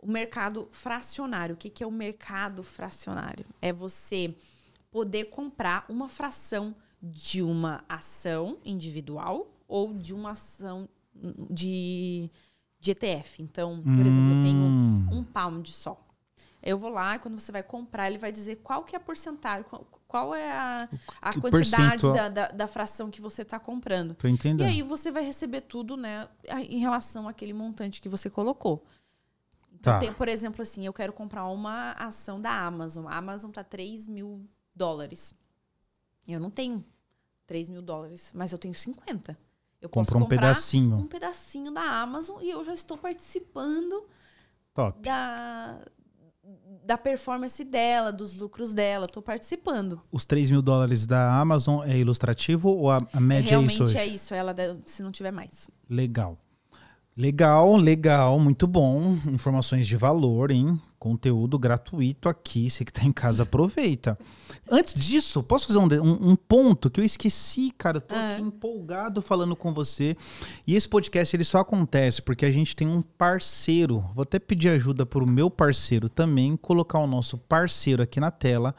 o mercado fracionário. O que, que é o mercado fracionário? É você poder comprar uma fração de uma ação individual ou de uma ação de, de E T F. Então, por hum. exemplo, eu tenho um pound só. Eu vou lá, quando você vai comprar, ele vai dizer qual que é a porcentagem, qual, qual é a, a quantidade da, da, da fração que você está comprando. Tô entendendo. E aí você vai receber tudo, né, em relação àquele montante que você colocou. Então, tá. tem, por exemplo, assim, eu quero comprar uma ação da Amazon. A Amazon está três mil dólares. Eu não tenho três mil dólares, mas eu tenho cinquenta. Eu posso comprar um pedacinho. um pedacinho da Amazon e eu já estou participando Top. da... da performance dela, dos lucros dela. Estou participando. Os três mil dólares da Amazon é ilustrativo ou a, a média Realmente é isso hoje? Realmente é isso. Ela, se não tiver mais. Legal. Legal, legal. Muito bom. Informações de valor, hein? Conteúdo gratuito aqui. Você que está em casa, aproveita. Antes disso, posso fazer um, um, um ponto que eu esqueci, cara. Eu tô ah. empolgado falando com você. E esse podcast ele só acontece porque a gente tem um parceiro. Vou até pedir ajuda para o meu parceiro também. Colocar o nosso parceiro aqui na tela.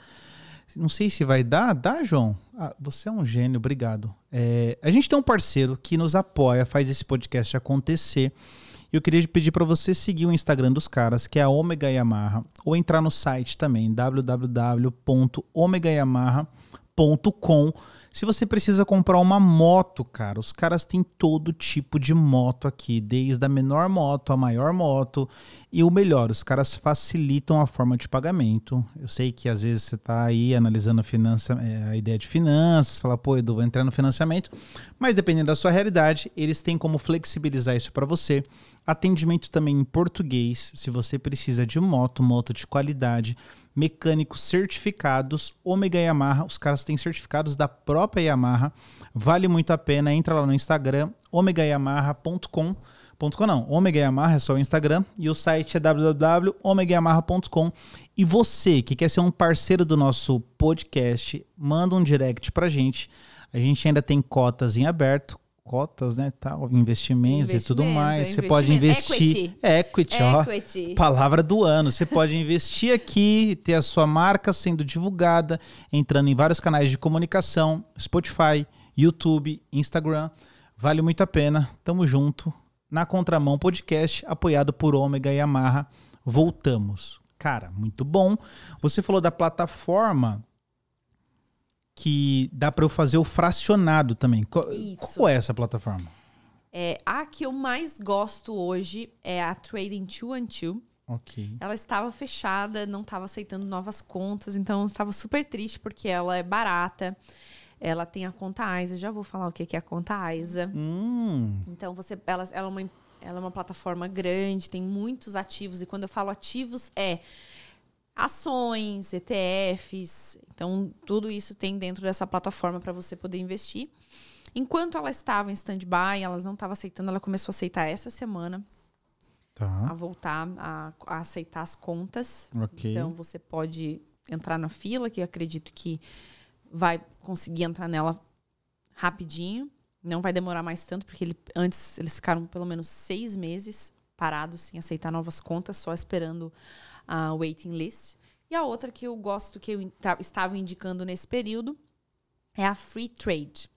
Não sei se vai dar. Dá, João? Ah, você é um gênio. Obrigado. É, a gente tem um parceiro que nos apoia, faz esse podcast acontecer. Eu queria pedir para você seguir o Instagram dos caras, que é a Ômega Yamaha, ou entrar no site também, w w w ponto omega yamaha ponto com. Se você precisa comprar uma moto, cara, os caras têm todo tipo de moto aqui, desde a menor moto, a maior moto, e o melhor, os caras facilitam a forma de pagamento. Eu sei que às vezes você tá aí analisando a, finança, a ideia de finanças, fala, pô, Edu, vou entrar no financiamento, mas dependendo da sua realidade, eles têm como flexibilizar isso para você. Atendimento também em português, se você precisa de moto, moto de qualidade, mecânicos certificados, Ômega Yamaha, os caras têm certificados da própria Yamaha, vale muito a pena, entra lá no Instagram, omega yamaha ponto com, .com não, Ômega Yamaha é só o Instagram, e o site é w w w ponto omega yamaha ponto com, e você que quer ser um parceiro do nosso podcast, manda um direct pra gente, a gente ainda tem cotas em aberto, cotas, né, tal, investimentos investimento, e tudo mais. Você pode investir... É equity. É equity, ó. Palavra do ano. Você pode investir aqui, ter a sua marca sendo divulgada, entrando em vários canais de comunicação, Spotify, YouTube, Instagram. Vale muito a pena. Tamo junto. Na Contramão Podcast, apoiado por Ômega Yamaha. Voltamos. Cara, muito bom. Você falou da plataforma... que dá para eu fazer o fracionado também. Qual, qual é essa plataforma? É, a que eu mais gosto hoje é a Trading dois doze. Ok. Ela estava fechada, não estava aceitando novas contas, então eu estava super triste porque ela é barata. Ela tem a conta I S A, já vou falar o que é a conta I S A. Hum. Então você, ela, ela, é uma, ela é uma plataforma grande, tem muitos ativos, e quando eu falo ativos é... ações, E T Fs, então tudo isso tem dentro dessa plataforma para você poder investir. Enquanto ela estava em stand-by, ela não estava aceitando, ela começou a aceitar essa semana, tá. a voltar a, a aceitar as contas. Okay. Então você pode entrar na fila, que eu acredito que vai conseguir entrar nela rapidinho, não vai demorar mais tanto, porque ele, antes eles ficaram pelo menos seis meses parados sem aceitar novas contas, só esperando... a waiting list. E a outra que eu gosto, que eu estava indicando nesse período, é a Free Trade.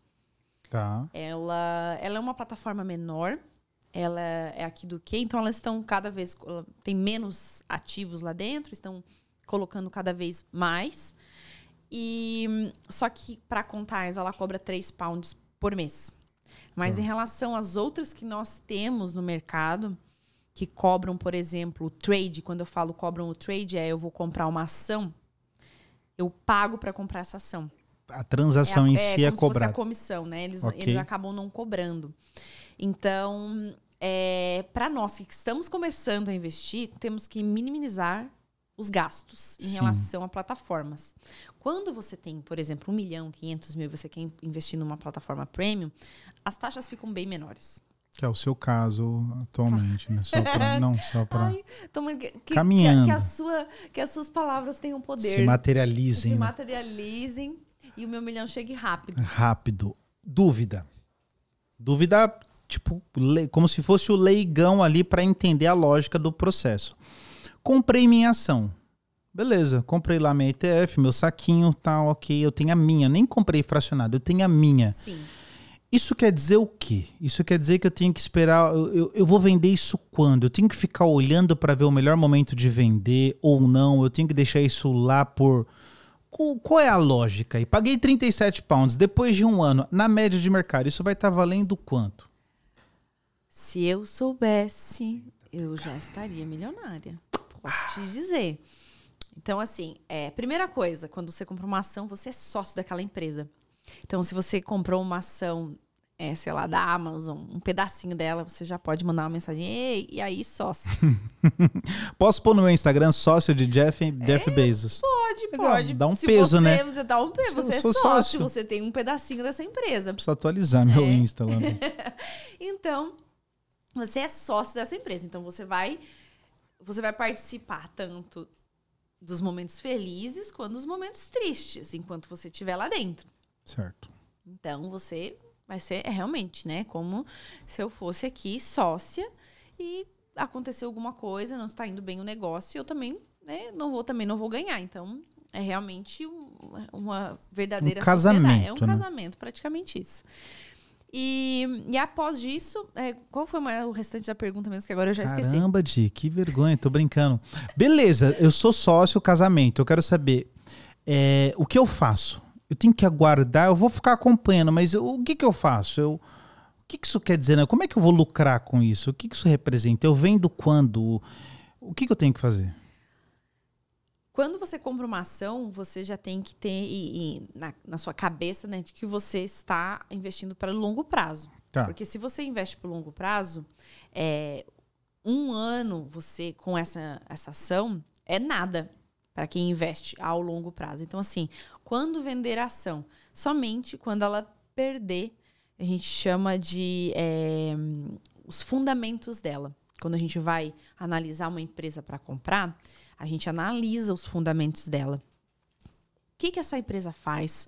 Tá. Ela, ela é uma plataforma menor, ela é aqui do Q, então elas estão cada vez... tem menos ativos lá dentro, estão colocando cada vez mais. E, só que, para contar, ela cobra três pounds por mês. Mas hum. em relação às outras que nós temos no mercado... que cobram, por exemplo, o trade. Quando eu falo cobram o trade, é eu vou comprar uma ação, eu pago para comprar essa ação. A transação é a, em é, si é cobrada. É como se fosse a comissão, né? Eles, okay. eles acabam não cobrando. Então, é, para nós que estamos começando a investir, temos que minimizar os gastos em Sim. relação a plataformas. Quando você tem, por exemplo, um milhão, quinhentos mil, você quer investir numa plataforma premium, as taxas ficam bem menores. Que é o seu caso atualmente, né? Só pra, não, só para caminhando. Que, que, a sua, que as suas palavras tenham poder. Se materializem. Se materializem, né? E o meu milhão chegue rápido. Rápido. Dúvida. Dúvida, tipo, como se fosse o leigão ali para entender a lógica do processo. Comprei minha ação. Beleza, comprei lá minha E T F, meu saquinho, tal, ok. Eu tenho a minha. Nem comprei fracionado, eu tenho a minha. Sim. Isso quer dizer o quê? Isso quer dizer que eu tenho que esperar... Eu, eu, eu vou vender isso quando? Eu tenho que ficar olhando para ver o melhor momento de vender ou não? Eu tenho que deixar isso lá por... Qual é a lógica aí? Paguei trinta e sete pounds depois de um ano, na média de mercado. Isso vai estar tá valendo quanto? Se eu soubesse, eu já estaria milionária. Posso te dizer. Então, assim, é, primeira coisa, quando você compra uma ação, você é sócio daquela empresa. Então, se você comprou uma ação, é, sei lá, da Amazon, um pedacinho dela, você já pode mandar uma mensagem. Ei, e aí, sócio? Posso pôr no meu Instagram, sócio de Jeff, Jeff é, Bezos? Pode, legal, pode. Dá um se peso, você, né? Já dá um peso. Você é sócio, sócio, você tem um pedacinho dessa empresa. Preciso atualizar meu é. Insta lá. Então, você é sócio dessa empresa. Então, você vai, você vai participar tanto dos momentos felizes quanto dos momentos tristes, enquanto você estiver lá dentro. Certo. Então, você vai ser é, realmente, né? Como se eu fosse aqui sócia e aconteceu alguma coisa, não está indo bem o negócio, eu também, né, não vou, também não vou ganhar. Então, é realmente um, uma verdadeira um casamento, sociedade. É um né? casamento, praticamente isso. E, e após isso, é, qual foi o restante da pergunta mesmo que agora eu já Caramba, esqueci? Caramba, Di, que vergonha, tô brincando. Beleza, eu sou sócio, casamento. Eu quero saber é, o que eu faço? Eu tenho que aguardar, eu vou ficar acompanhando, mas eu, o que, que eu faço? Eu, o que, que isso quer dizer? Né? Como é que eu vou lucrar com isso? O que, que isso representa? Eu vendo quando? O que, que eu tenho que fazer? Quando você compra uma ação, você já tem que ter e, e, na, na sua cabeça, né, de que você está investindo para longo prazo. Tá. Porque se você investe para longo prazo, é, um ano você com essa, essa ação é nada para quem investe ao longo prazo. Então, assim, quando vender a ação? Somente quando ela perder, a gente chama de é, os fundamentos dela. Quando a gente vai analisar uma empresa para comprar, a gente analisa os fundamentos dela. O que, que essa empresa faz?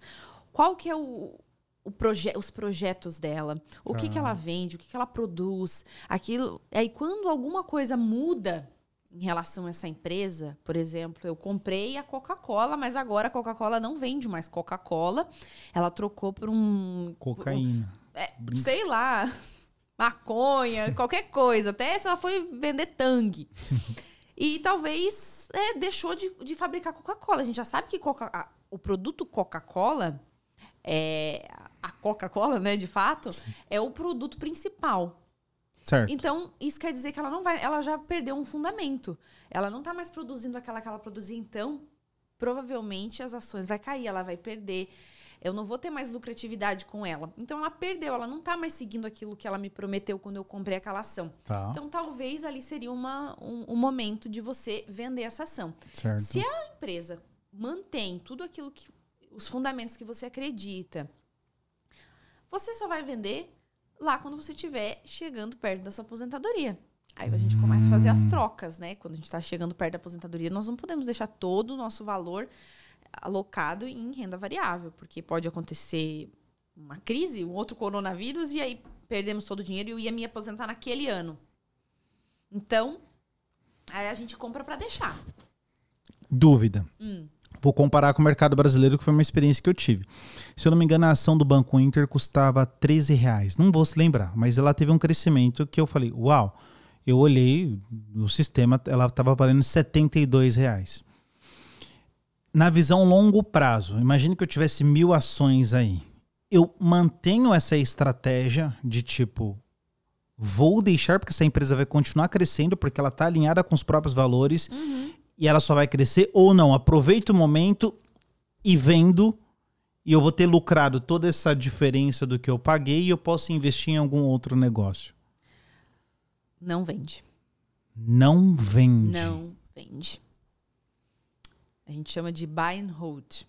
Qual que é o... O proje os projetos dela, o ah. que, que ela vende, o que, que ela produz, aquilo. Aí quando alguma coisa muda em relação a essa empresa, por exemplo, eu comprei a Coca-Cola, mas agora a Coca-Cola não vende mais Coca-Cola, ela trocou por um... Cocaína. Por um, é, sei lá, maconha, qualquer coisa, até se ela foi vender Tang. E talvez é, deixou de, de fabricar Coca-Cola. A gente já sabe que Coca a, o produto Coca-Cola... É, a Coca-Cola, né, de fato, sim, é o produto principal. Certo. Então, isso quer dizer que ela não vai, ela já perdeu um fundamento. Ela não está mais produzindo aquela que ela produzia, então, provavelmente as ações vai cair, ela vai perder. Eu não vou ter mais lucratividade com ela. Então, ela perdeu, ela não está mais seguindo aquilo que ela me prometeu quando eu comprei aquela ação. Tá. Então, talvez ali seria uma, um, um momento de você vender essa ação. Certo. Se a empresa mantém tudo aquilo que os fundamentos que você acredita, você só vai vender lá quando você estiver chegando perto da sua aposentadoria. Aí a gente começa a fazer as trocas, né? Quando a gente está chegando perto da aposentadoria, nós não podemos deixar todo o nosso valor alocado em renda variável, porque pode acontecer uma crise, um outro coronavírus, e aí perdemos todo o dinheiro e eu ia me aposentar naquele ano. Então, aí a gente compra para deixar. Dúvida. Hum. Vou comparar com o mercado brasileiro, que foi uma experiência que eu tive. Se eu não me engano, a ação do Banco Inter custava treze reais. Não vou se lembrar, mas ela teve um crescimento que eu falei, uau, eu olhei no sistema, ela estava valendo setenta e dois reais. Na visão longo prazo, imagine que eu tivesse mil ações aí. Eu mantenho essa estratégia de tipo, vou deixar porque essa empresa vai continuar crescendo, porque ela está alinhada com os próprios valores. Uhum. E ela só vai crescer ou não. Aproveita o momento e vendo. E eu vou ter lucrado toda essa diferença do que eu paguei e eu posso investir em algum outro negócio. Não vende. Não vende. Não vende. A gente chama de buy and hold.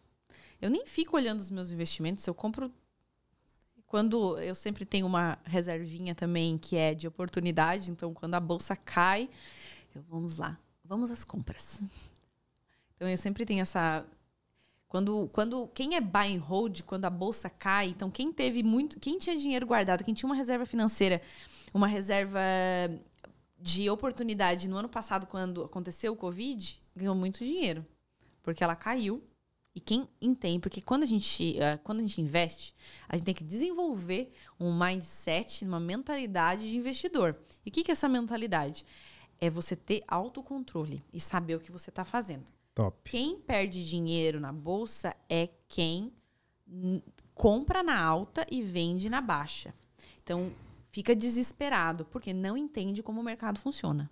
Eu nem fico olhando os meus investimentos. Eu compro... Quando eu sempre tenho uma reservinha também que é de oportunidade. Então, quando a bolsa cai, eu, vamos lá. Vamos às compras. Então, eu sempre tenho essa... Quando, quando, quem é buy and hold, quando a bolsa cai, então quem teve muito... Quem tinha dinheiro guardado, quem tinha uma reserva financeira, uma reserva de oportunidade no ano passado, quando aconteceu o Covid, ganhou muito dinheiro. Porque ela caiu E quem entende, porque quando a gente, quando a gente investe, a gente tem que desenvolver um mindset, uma mentalidade de investidor. E o que é essa mentalidade? É você ter autocontrole e saber o que você está fazendo. Top. Quem perde dinheiro na bolsa é quem compra na alta e vende na baixa. Então, fica desesperado, porque não entende como o mercado funciona.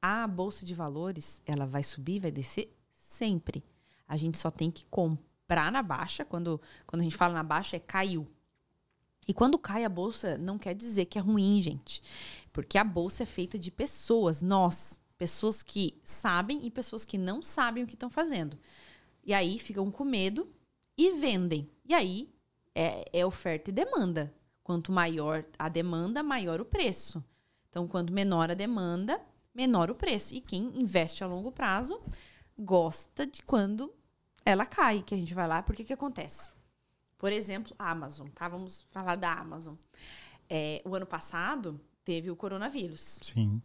A bolsa de valores, ela vai subir, vai descer sempre. A gente só tem que comprar na baixa. Quando, quando a gente fala na baixa, é caiu. E quando cai a bolsa, não quer dizer que é ruim, gente. Porque a bolsa é feita de pessoas, nós. Pessoas que sabem e pessoas que não sabem o que estão fazendo. E aí ficam com medo e vendem. E aí é, é oferta e demanda. Quanto maior a demanda, maior o preço. Então, quanto menor a demanda, menor o preço. E quem investe a longo prazo... gosta de quando ela cai, que a gente vai lá, porque que acontece? Por exemplo, a Amazon, tá? Vamos falar da Amazon. É, o ano passado, teve o coronavírus. Sim.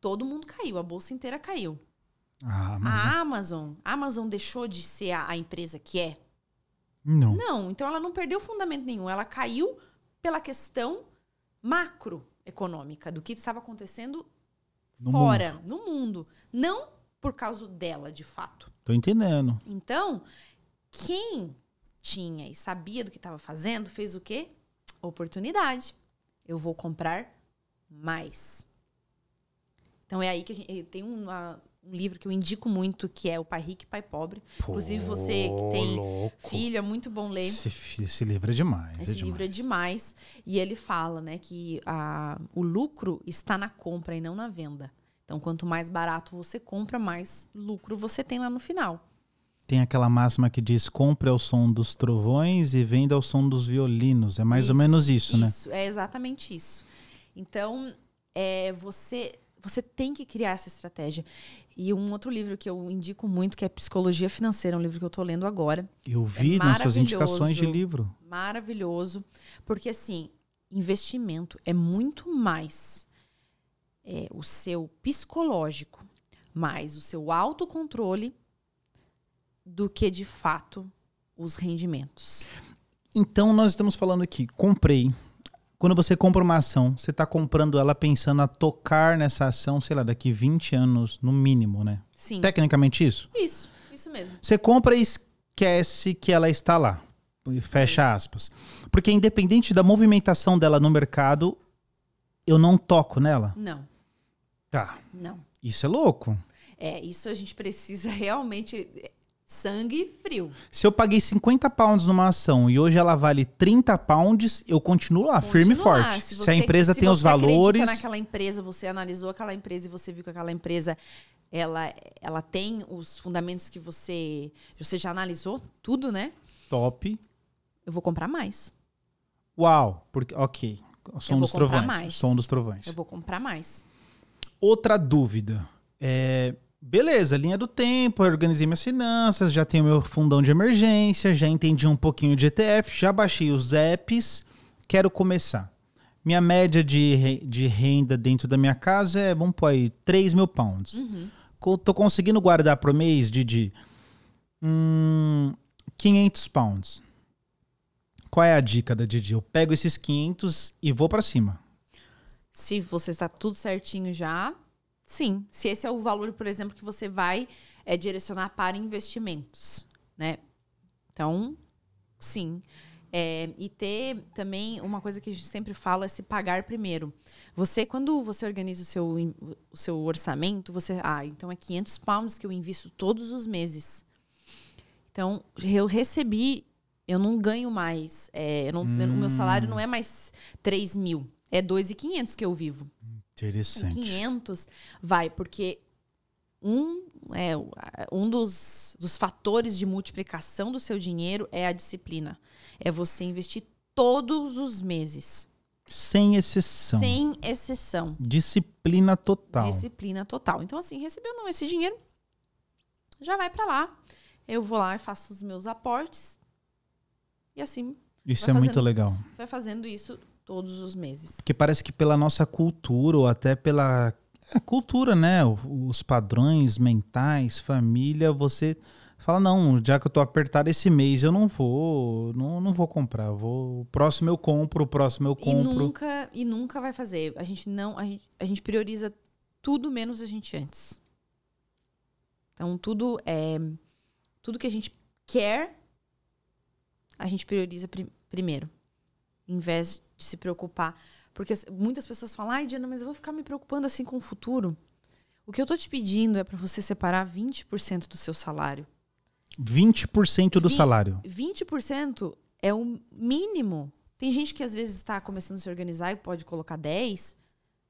Todo mundo caiu, a bolsa inteira caiu. A Amazon. A Amazon, a Amazon deixou de ser a, a empresa que é? Não. Não, então ela não perdeu fundamento nenhum. Ela caiu pela questão macroeconômica, do que estava acontecendo no fora, mundo. no mundo. Não... por causa dela, de fato. Tô entendendo. Então, quem tinha e sabia do que estava fazendo, fez o quê? Oportunidade. Eu vou comprar mais. Então, é aí que a gente... Tem uma, um livro que eu indico muito, que é o Pai Rico Pai Pobre. Pô, inclusive, você que tem louco. filho, é muito bom ler. Esse, esse livro é demais. Esse é livro demais. é demais. E ele fala, né, que a, o lucro está na compra e não na venda. Então, quanto mais barato você compra, mais lucro você tem lá no final. Tem aquela máxima que diz, compra ao som dos trovões e venda ao som dos violinos. É mais isso, ou menos isso, isso, né? Isso, é exatamente isso. Então, é, você, você tem que criar essa estratégia. E um outro livro que eu indico muito, que é Psicologia Financeira, é um livro que eu estou lendo agora. Eu vi é nas suas indicações de livro. Maravilhoso, porque assim, investimento é muito mais... É, o seu psicológico, mais o seu autocontrole do que, de fato, os rendimentos. Então, nós estamos falando aqui, comprei. Quando você compra uma ação, você está comprando ela pensando a tocar nessa ação, sei lá, daqui vinte anos, no mínimo, né? Sim. Tecnicamente isso? Isso, isso mesmo. Você compra e esquece que ela está lá. Fecha aspas. Porque independente da movimentação dela no mercado, eu não toco nela? Não. Tá. Não. Isso é louco. É, isso a gente precisa realmente... Sangue frio. Se eu paguei cinquenta pounds numa ação e hoje ela vale trinta pounds, eu continuo lá, Continua firme e forte. Se, você, se a empresa se tem você os valores... naquela empresa, você analisou aquela empresa e você viu que aquela empresa ela, ela tem os fundamentos que você... Você já analisou tudo, né? Top. Eu vou comprar mais. Uau. Porque, ok. O som, dos trovões, o som dos trovões. Eu vou comprar mais. Outra dúvida. É, beleza, linha do tempo, eu organizei minhas finanças, já tenho meu fundão de emergência, já entendi um pouquinho de E T F, já baixei os apps, quero começar. Minha média de, de renda dentro da minha casa é, vamos pôr aí, três mil pounds. Uhum. Tô conseguindo guardar por mês, Didi, hum, quinhentos pounds. Qual é a dica da Didi? Eu pego esses quinhentos e vou para cima. Se você está tudo certinho já, sim. Se esse é o valor, por exemplo, que você vai é, direcionar para investimentos, né? Então, sim. É, e ter também uma coisa que a gente sempre fala é se pagar primeiro. Você, quando você organiza o seu, o seu orçamento, você... Ah, então é quinhentos pounds que eu invisto todos os meses. Então, eu recebi... Eu não ganho mais, é, eu não, hum. eu, meu salário não é mais três mil, é dois mil e quinhentos que eu vivo. Interessante. E quinhentos vai, porque um, é, um dos, dos fatores de multiplicação do seu dinheiro é a disciplina. É você investir todos os meses. Sem exceção. Sem exceção. Disciplina total. Disciplina total. Então, assim, recebeu não esse dinheiro, já vai para lá. Eu vou lá e faço os meus aportes. E assim... Isso é fazendo, muito legal. Vai fazendo isso todos os meses. Porque parece que pela nossa cultura, ou até pela é, cultura, né? Os padrões mentais, família, você fala, não, já que eu tô apertado esse mês, eu não vou, não, não vou comprar. Vou, o próximo eu compro, o próximo eu compro. E nunca, e nunca vai fazer. A gente, não, a, gente, a gente prioriza tudo menos a gente antes. Então, tudo, é, tudo que a gente quer, a gente prioriza prim primeiro. Em vez de se preocupar. Porque muitas pessoas falam, ai, Diana, mas eu vou ficar me preocupando assim com o futuro. O que eu tô te pedindo é para você separar vinte por cento do seu salário. vinte por cento do salário. vinte por cento é o mínimo. Tem gente que às vezes está começando a se organizar e pode colocar dez.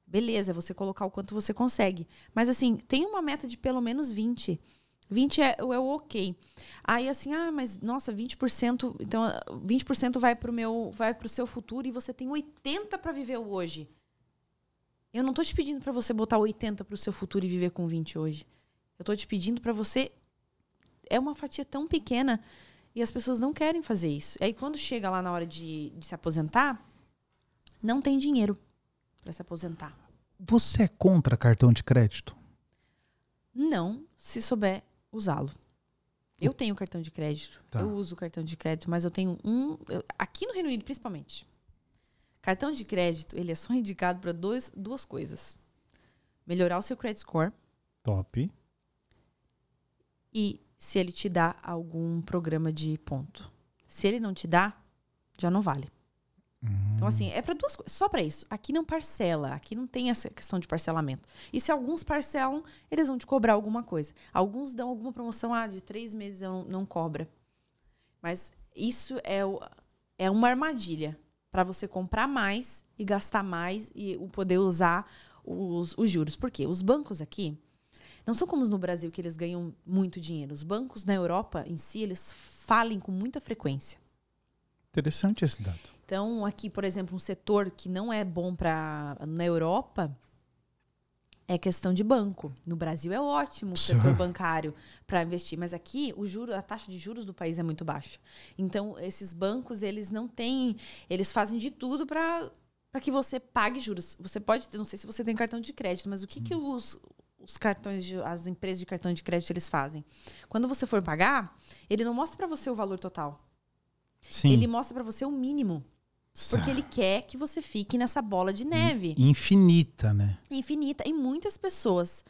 Beleza, é você colocar o quanto você consegue. Mas assim, tem uma meta de pelo menos vinte por cento. vinte por cento é, é o ok. Aí assim, ah, mas nossa, vinte por cento, então vinte por cento vai pro meu, vai pro seu futuro e você tem oitenta por cento para viver o hoje. Eu não tô te pedindo para você botar oitenta por cento pro seu futuro e viver com vinte por cento hoje. Eu tô te pedindo para você, é uma fatia tão pequena e as pessoas não querem fazer isso. Aí quando chega lá na hora de, de se aposentar, não tem dinheiro para se aposentar. Você é contra cartão de crédito? Não, se souber usá-lo. Eu tenho cartão de crédito, tá. Eu uso cartão de crédito, mas eu tenho um... Eu, aqui no Reino Unido, principalmente. Cartão de crédito, ele é só indicado para duas coisas. Melhorar o seu credit score. Top. E se ele te dá algum programa de ponto. Se ele não te dá, já não vale. Hum. Então, assim, é para duas coisas. Só para isso. Aqui não parcela. Aqui não tem essa questão de parcelamento. E se alguns parcelam, eles vão te cobrar alguma coisa. Alguns dão alguma promoção. Ah, de três meses não, não cobra. Mas isso é, o, é uma armadilha para você comprar mais e gastar mais e poder usar os, os juros. Por quê? Os bancos aqui não são como no Brasil, que eles ganham muito dinheiro. Os bancos na Europa em si, eles falem com muita frequência. Interessante esse dado. Então, aqui, por exemplo, um setor que não é bom para na Europa é questão de banco. No Brasil é ótimo o setor bancário para investir, mas aqui o juro, a taxa de juros do país é muito baixa. Então, esses bancos, eles não têm, eles fazem de tudo para para que você pague juros. Você pode ter, não sei se você tem cartão de crédito, mas o que hum. que os os cartões de, as empresas de cartão de crédito eles fazem? Quando você for pagar, ele não mostra para você o valor total. Sim. Ele mostra para você o mínimo. Porque ele quer que você fique nessa bola de neve. Infinita, né? Infinita. E muitas pessoas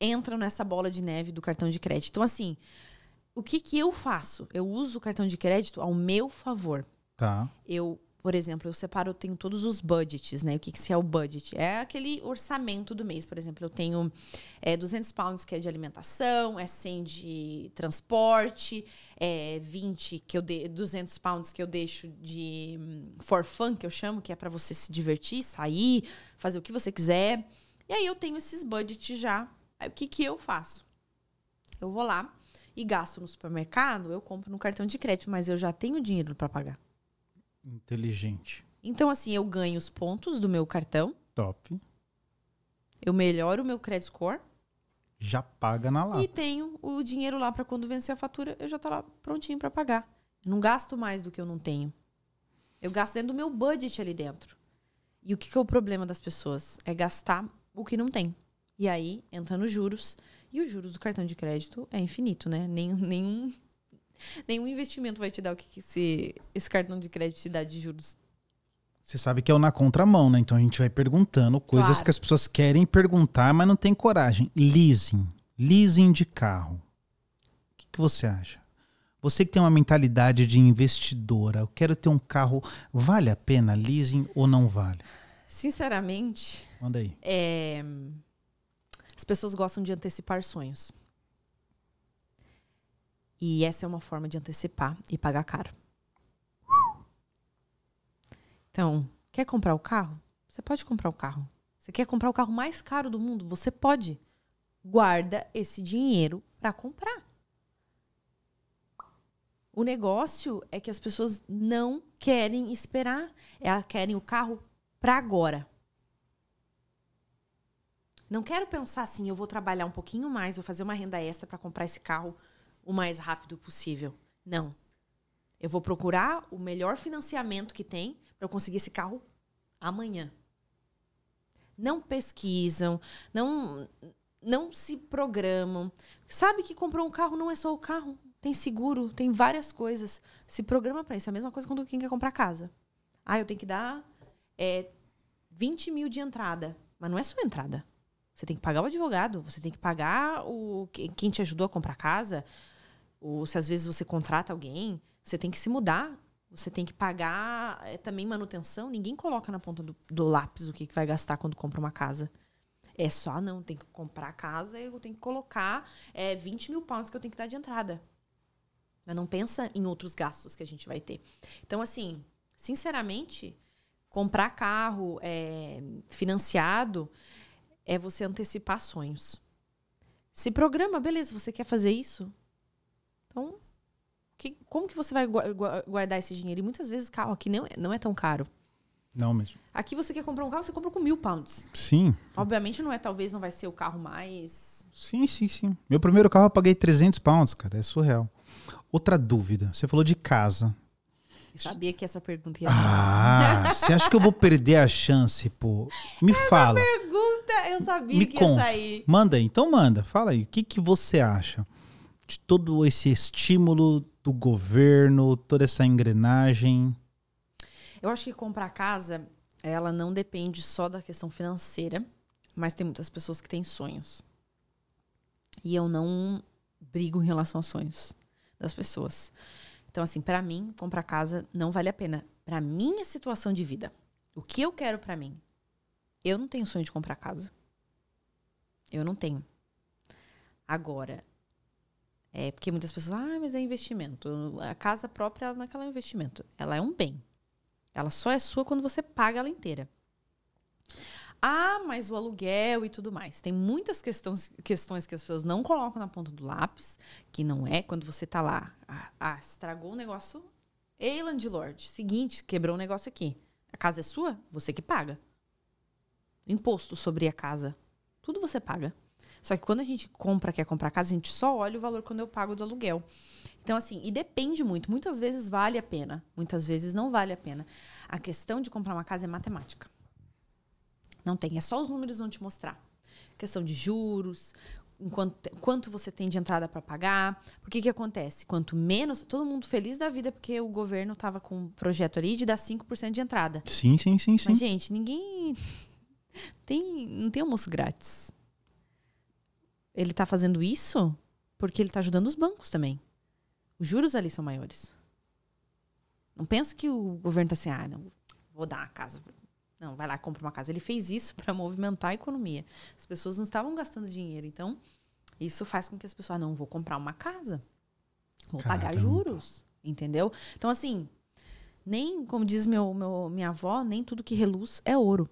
entram nessa bola de neve do cartão de crédito. Então, assim, o que que eu faço? Eu uso o cartão de crédito ao meu favor. Tá. Eu, por exemplo, eu separo, eu tenho todos os budgets, né? O que que é o budget? É aquele orçamento do mês, por exemplo. Eu tenho é, duzentos pounds que é de alimentação, é cem de transporte, é vinte que eu de, duzentos pounds que eu deixo de for fun, que eu chamo, que é para você se divertir, sair, fazer o que você quiser. E aí eu tenho esses budgets já. Aí, o que que eu faço? Eu vou lá e gasto no supermercado, eu compro no cartão de crédito, mas eu já tenho dinheiro para pagar. Inteligente. Então, assim, eu ganho os pontos do meu cartão. Top. Eu melhoro o meu credit score. Já paga na lata. E tenho o dinheiro lá para quando vencer a fatura, eu já tá lá prontinho para pagar. Eu não gasto mais do que eu não tenho. Eu gasto dentro do meu budget ali dentro. E o que que é o problema das pessoas? É gastar o que não tem. E aí, entra nos juros. E os juros do cartão de crédito é infinito, né? Nenhum... nenhum... Nenhum investimento vai te dar o que esse, esse cartão de crédito te dá de juros. Você sabe que é o na contramão, né? Então a gente vai perguntando coisas claro. Que as pessoas querem perguntar, mas não tem coragem. Leasing. Leasing de carro. O que que você acha? Você que tem uma mentalidade de investidora, eu quero ter um carro, vale a pena leasing ou não vale? Sinceramente... Manda aí. É... As pessoas gostam de antecipar sonhos. E essa é uma forma de antecipar e pagar caro. Então, quer comprar o carro? Você pode comprar o carro. Você quer comprar o carro mais caro do mundo? Você pode. Guarda esse dinheiro para comprar. O negócio é que as pessoas não querem esperar. Elas querem o carro para agora. Não quero pensar assim, eu vou trabalhar um pouquinho mais, vou fazer uma renda extra para comprar esse carro o mais rápido possível. Não. Eu vou procurar o melhor financiamento que tem para eu conseguir esse carro amanhã. Não pesquisam, não, não se programam. Sabe que comprou um carro, não é só o carro. Tem seguro, tem várias coisas. Se programa para isso. É a mesma coisa quando quem quer comprar casa. Ah, eu tenho que dar é, vinte mil de entrada. Mas não é só entrada. Você tem que pagar o advogado, você tem que pagar o, quem te ajudou a comprar casa. Ou se às vezes você contrata alguém, você tem que se mudar. Você tem que pagar é, também manutenção. Ninguém coloca na ponta do, do lápis o que, que vai gastar quando compra uma casa. É só, não, tem que comprar casa, eu tenho que colocar é, vinte mil pounds que eu tenho que dar de entrada. Mas não pensa em outros gastos que a gente vai ter. Então, assim, sinceramente, comprar carro é, financiado é você antecipar sonhos. Se programa, beleza, você quer fazer isso? Então, que, como que você vai guardar esse dinheiro? E muitas vezes carro aqui não, não é tão caro. Não mesmo. Aqui você quer comprar um carro, você compra com mil pounds. Sim. Obviamente não é, talvez não vai ser o carro mais... Sim, sim, sim. Meu primeiro carro eu paguei trezentos pounds, cara. É surreal. Outra dúvida. Você falou de casa. Eu sabia que essa pergunta ia... Ah, você acha que eu vou perder a chance, pô? Me essa fala. Essa pergunta eu sabia Me que conta. ia sair. Manda aí. Então manda. Fala aí. O que, que você acha de todo esse estímulo do governo, toda essa engrenagem... Eu acho que comprar casa, ela não depende só da questão financeira, mas tem muitas pessoas que têm sonhos. E eu não brigo em relação aos sonhos das pessoas. Então, assim, para mim, comprar casa não vale a pena. Para minha situação de vida, o que eu quero para mim? Eu não tenho sonho de comprar casa. Eu não tenho. Agora, é porque muitas pessoas, ah, mas é investimento. A casa própria, ela não é que ela é um investimento. Ela é um bem. Ela só é sua quando você paga ela inteira. Ah, mas o aluguel e tudo mais. Tem muitas questões, questões que as pessoas não colocam na ponta do lápis, que não é quando você tá lá. Ah, ah estragou o negócio. Ei, landlord, seguinte, quebrou o negócio aqui. A casa é sua, você que paga. Imposto sobre a casa. Tudo você paga. Só que quando a gente compra, quer comprar casa, a gente só olha o valor quando eu pago do aluguel. Então, assim, e depende muito. Muitas vezes vale a pena, muitas vezes não vale a pena. A questão de comprar uma casa é matemática. Não tem, é só os números vão te mostrar. Questão de juros, quanto, quanto você tem de entrada para pagar. Porque que acontece? Quanto menos, todo mundo feliz da vida, porque o governo estava com um projeto ali de dar cinco por cento de entrada. Sim, sim, sim, sim. Mas, gente, ninguém... tem, não tem almoço grátis. Ele está fazendo isso porque ele está ajudando os bancos também. Os juros ali são maiores. Não pensa que o governo está assim, ah, não, vou dar uma casa. Não, vai lá, compra uma casa. Ele fez isso para movimentar a economia. As pessoas não estavam gastando dinheiro. Então, isso faz com que as pessoas, ah, não, vou comprar uma casa. Vou Caramba. pagar juros. Entendeu? Então, assim, nem, como diz meu, meu, minha avó, nem tudo que reluz é ouro.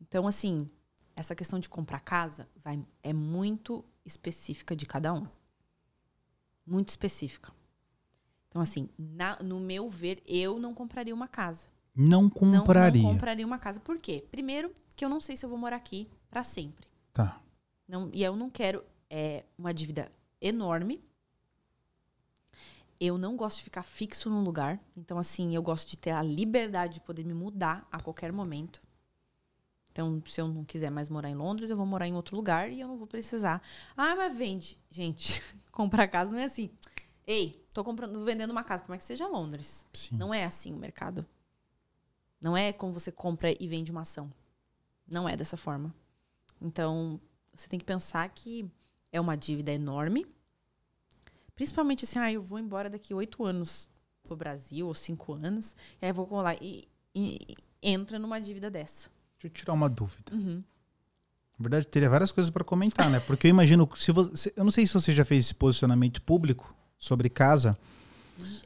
Então, assim, essa questão de comprar casa vai, é muito específica de cada um. Muito específica. Então, assim, na, no meu ver, eu não compraria uma casa. Não compraria? Não, não compraria uma casa. Por quê? Primeiro, que eu não sei se eu vou morar aqui para sempre. Tá. Não, e eu não quero é, uma dívida enorme. Eu não gosto de ficar fixo num lugar. Então, assim, eu gosto de ter a liberdade de poder me mudar a qualquer momento. Então, se eu não quiser mais morar em Londres, eu vou morar em outro lugar e eu não vou precisar. Ah, mas vende. Gente, comprar casa não é assim. Ei, tô comprando, vendendo uma casa, por mais que seja Londres. Sim. Não é assim o mercado. Não é como você compra e vende uma ação. Não é dessa forma. Então, você tem que pensar que é uma dívida enorme. Principalmente assim, ah, eu vou embora daqui oito anos pro Brasil, ou cinco anos, e aí eu vou colar e, e entra numa dívida dessa. Deixa eu tirar uma dúvida. Uhum. Na verdade, teria várias coisas para comentar, né? Porque eu imagino, se você, eu não sei se você já fez esse posicionamento público sobre casa.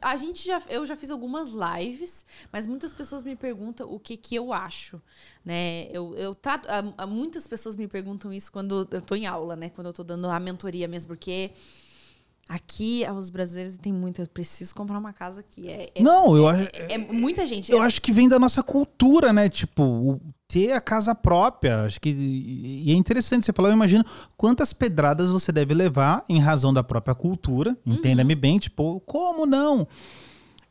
A gente já, eu já fiz algumas lives, mas muitas pessoas me perguntam o que que eu acho, né? Eu, eu trato, a, a muitas pessoas me perguntam isso quando eu tô em aula, né? Quando eu tô dando a mentoria mesmo, porque aqui os brasileiros tem muito, eu preciso comprar uma casa que é, é não, eu é, acho, é, é, é muita gente. Eu é, acho que vem da nossa cultura, né? Tipo, o, ter a casa própria, acho que e é interessante você falar, eu imagino quantas pedradas você deve levar em razão da própria cultura, entenda-me uhum. bem, tipo, como não?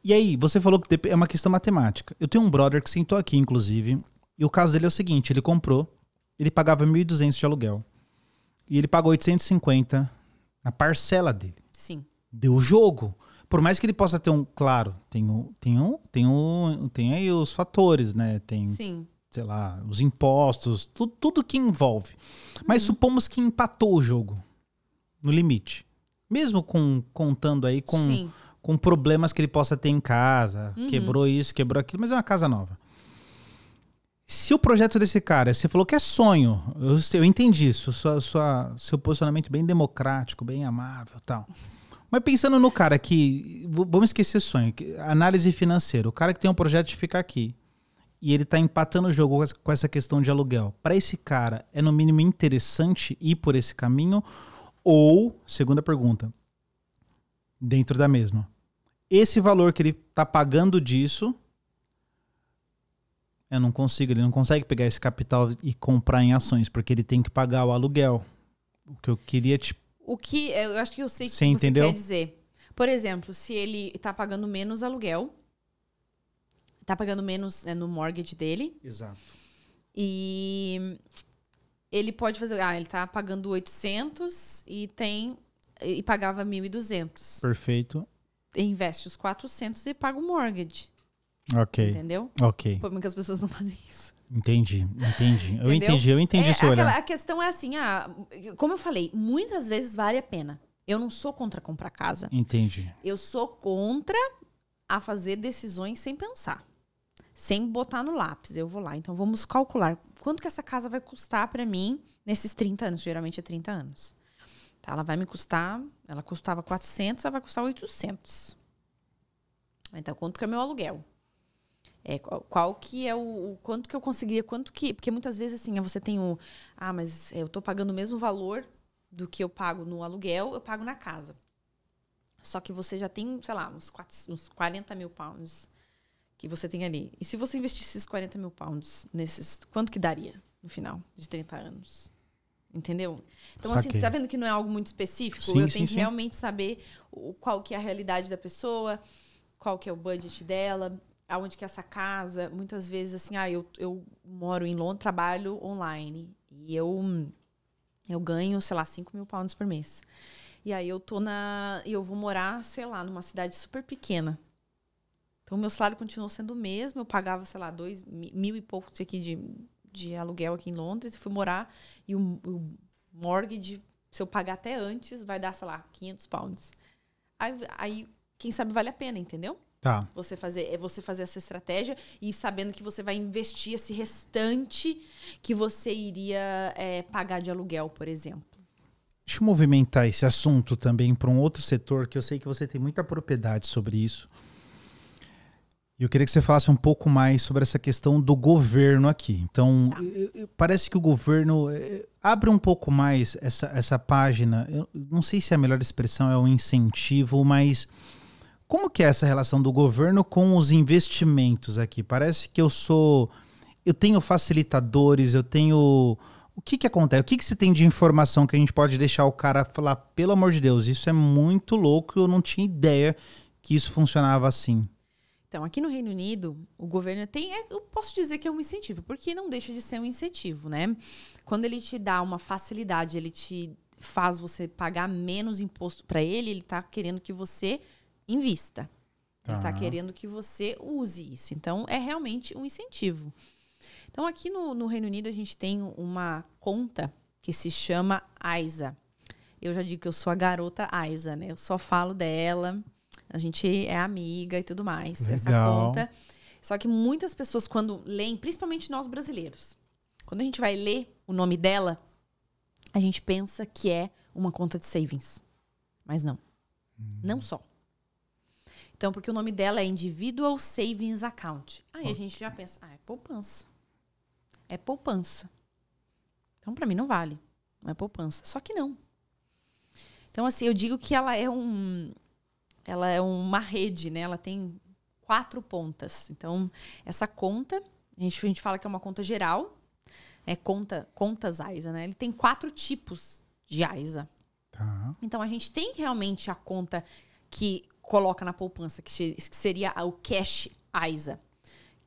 E aí, você falou que é uma questão matemática. Eu tenho um brother que sentou aqui, inclusive, e o caso dele é o seguinte, ele comprou, ele pagava mil e duzentos de aluguel. E ele pagou oitocentos e cinquenta na parcela dele. Sim. Deu jogo. Por mais que ele possa ter um... Claro, tem, o, tem, um, tem, um, tem aí os fatores, né? Tem, sim, sei lá, os impostos, tu, tudo que envolve. Mas, uhum, supomos que empatou o jogo no limite. Mesmo com, contando aí com... Sim. Com problemas que ele possa ter em casa. Uhum. Quebrou isso, quebrou aquilo, mas é uma casa nova. Se o projeto desse cara, você falou que é sonho, eu, eu entendi isso, sua, sua, seu posicionamento bem democrático, bem amável e tal. Mas pensando no cara que, vamos esquecer sonho, análise financeira, o cara que tem um projeto de ficar aqui e ele tá empatando o jogo com essa questão de aluguel. Para esse cara, é no mínimo interessante ir por esse caminho? Ou, segunda pergunta, dentro da mesma, esse valor que ele tá pagando disso, eu não consigo, ele não consegue pegar esse capital e comprar em ações, porque ele tem que pagar o aluguel. O que eu queria te... O que, eu acho que eu sei o que você entendeu? Quer dizer. Por exemplo, se ele tá pagando menos aluguel, tá pagando menos, né, no mortgage dele. Exato. E ele pode fazer, ah, ele tá pagando oitocentos e tem... E pagava mil e duzentos. Perfeito. Investe os quatrocentos e paga o mortgage. Ok. Entendeu? Ok. Porque as pessoas não fazem isso. Entendi, entendi. Entendeu? Eu entendi, eu entendi é, seu aquela, olhar. A questão é assim, ah, como eu falei, muitas vezes vale a pena. Eu não sou contra comprar casa. Entendi. Eu sou contra a fazer decisões sem pensar. Sem botar no lápis. Eu vou lá, então vamos calcular quanto que essa casa vai custar para mim nesses trinta anos. Geralmente é trinta anos. Ela vai me custar, ela custava quatrocentos, ela vai custar oitocentos. Então, quanto que é meu aluguel? É, qual, qual que é o, o... Quanto que eu conseguiria, quanto que... Porque muitas vezes, assim, você tem o... Ah, mas eu tô pagando o mesmo valor do que eu pago no aluguel, eu pago na casa. Só que você já tem, sei lá, uns, quatro, uns quarenta mil pounds que você tem ali. E se você investisse esses quarenta mil pounds nesses... Quanto que daria no final de trinta anos? Entendeu? Então, saquei. Assim, tá vendo que não é algo muito específico? Sim, eu tenho sim, que sim. realmente saber o, qual que é a realidade da pessoa, qual que é o budget dela, aonde que é essa casa. Muitas vezes, assim, ah, eu, eu moro em Londres, trabalho online. E eu, eu ganho, sei lá, cinco mil pounds por mês. E aí eu tô na... Eu vou morar, sei lá, numa cidade super pequena. Então, o meu salário continuou sendo o mesmo. Eu pagava, sei lá, dois mil e poucos aqui de... de aluguel aqui em Londres, e fui morar, e o, o mortgage, se eu pagar até antes, vai dar, sei lá, quinhentos pounds. Aí, aí quem sabe vale a pena, entendeu? Tá. Você fazer, você fazer essa estratégia e sabendo que você vai investir esse restante que você iria é, pagar de aluguel, por exemplo. Deixa eu movimentar esse assunto também para um outro setor, que eu sei que você tem muita propriedade sobre isso. E eu queria que você falasse um pouco mais sobre essa questão do governo aqui. Então, tá. eu, eu, parece que o governo... Eu, abre um pouco mais essa, essa página. Eu não sei se a melhor expressão é um incentivo, mas como que é essa relação do governo com os investimentos aqui? Parece que eu sou... Eu tenho facilitadores, eu tenho... O que que acontece? O que que você tem de informação que a gente pode deixar o cara falar? Pelo amor de Deus, isso é muito louco, eu não tinha ideia que isso funcionava assim. Então, aqui no Reino Unido, o governo tem... É, eu posso dizer que é um incentivo, porque não deixa de ser um incentivo, né? Quando ele te dá uma facilidade, ele te faz você pagar menos imposto para ele, ele está querendo que você invista. Ele está querendo que você use isso. Então, é realmente um incentivo. Então, aqui no, no Reino Unido, a gente tem uma conta que se chama I S A. Eu já digo que eu sou a garota I S A, né? Eu só falo dela... A gente é amiga e tudo mais. Legal. Essa conta. Só que muitas pessoas, quando leem, principalmente nós brasileiros, quando a gente vai ler o nome dela, a gente pensa que é uma conta de savings. Mas não. Hum. Não só. Então, porque o nome dela é Individual Savings Account. Aí okay. a gente já pensa, ah, é poupança. É poupança. Então, pra mim, não vale. Não é poupança. Só que não. Então, assim, eu digo que ela é um... Ela é uma rede, né? Ela tem quatro pontas. Então, essa conta, a gente, a gente fala que é uma conta geral, é conta, contas I S A, né? Ele tem quatro tipos de I S A. Tá. Então, a gente tem realmente a conta que coloca na poupança, que, que seria o Cash I S A,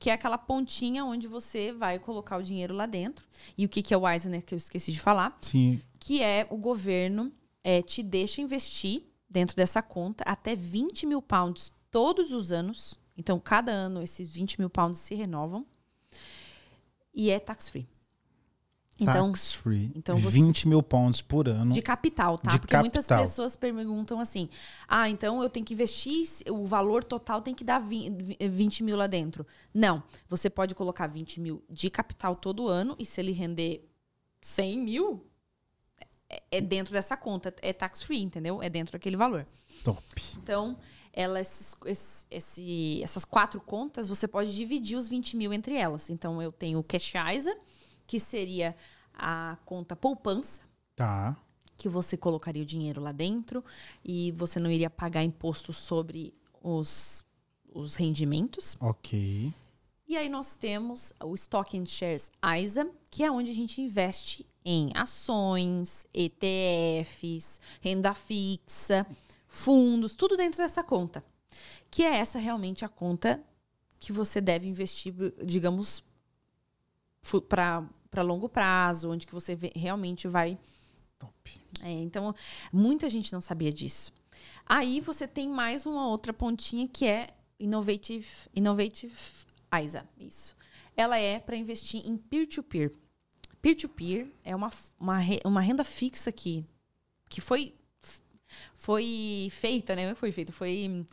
que é aquela pontinha onde você vai colocar o dinheiro lá dentro. E o que, que é o I S A, né, que eu esqueci de falar? Sim. Que é o governo é, te deixa investir dentro dessa conta até vinte mil pounds todos os anos. Então, cada ano, esses vinte mil pounds se renovam. E é tax-free. Então, tax-free. Então você... vinte mil pounds por ano. De capital, tá? De Porque capital. Muitas pessoas perguntam assim, ah, então eu tenho que investir, o valor total tem que dar vinte mil lá dentro. Não. Você pode colocar vinte mil de capital todo ano e se ele render cem mil, é dentro dessa conta. É tax-free, entendeu? É dentro daquele valor. Top. Então... Ela, esses, esse, esse, essas quatro contas, você pode dividir os vinte mil entre elas. Então, eu tenho o Cash I S A, que seria a conta poupança. Tá. Que você colocaria o dinheiro lá dentro e você não iria pagar imposto sobre os, os rendimentos. Ok. E aí, nós temos o Stock and Shares I S A, que é onde a gente investe em ações, E T Fs, renda fixa... fundos, tudo dentro dessa conta. Que é essa realmente a conta que você deve investir, digamos, para longo prazo, onde que você realmente vai... Top. É, então, muita gente não sabia disso. Aí você tem mais uma outra pontinha que é Innovative, Innovative I S A. Isso. Ela é para investir em peer-to-peer. Peer-to-peer é uma, uma, uma renda fixa aqui, que foi... Foi feita, né? Foi feita, foi...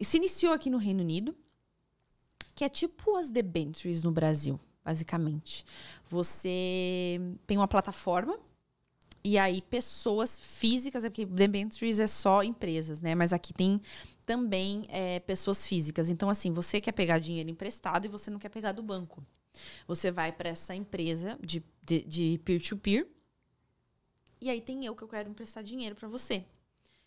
Se iniciou aqui no Reino Unido, que é tipo as debentures no Brasil, basicamente. Você tem uma plataforma e aí pessoas físicas, é porque debentures é só empresas, né? Mas aqui tem também é, pessoas físicas. Então, assim, você quer pegar dinheiro emprestado e você não quer pegar do banco. Você vai para essa empresa de, de, de peer-to-peer. E aí tem eu que eu quero emprestar dinheiro para você.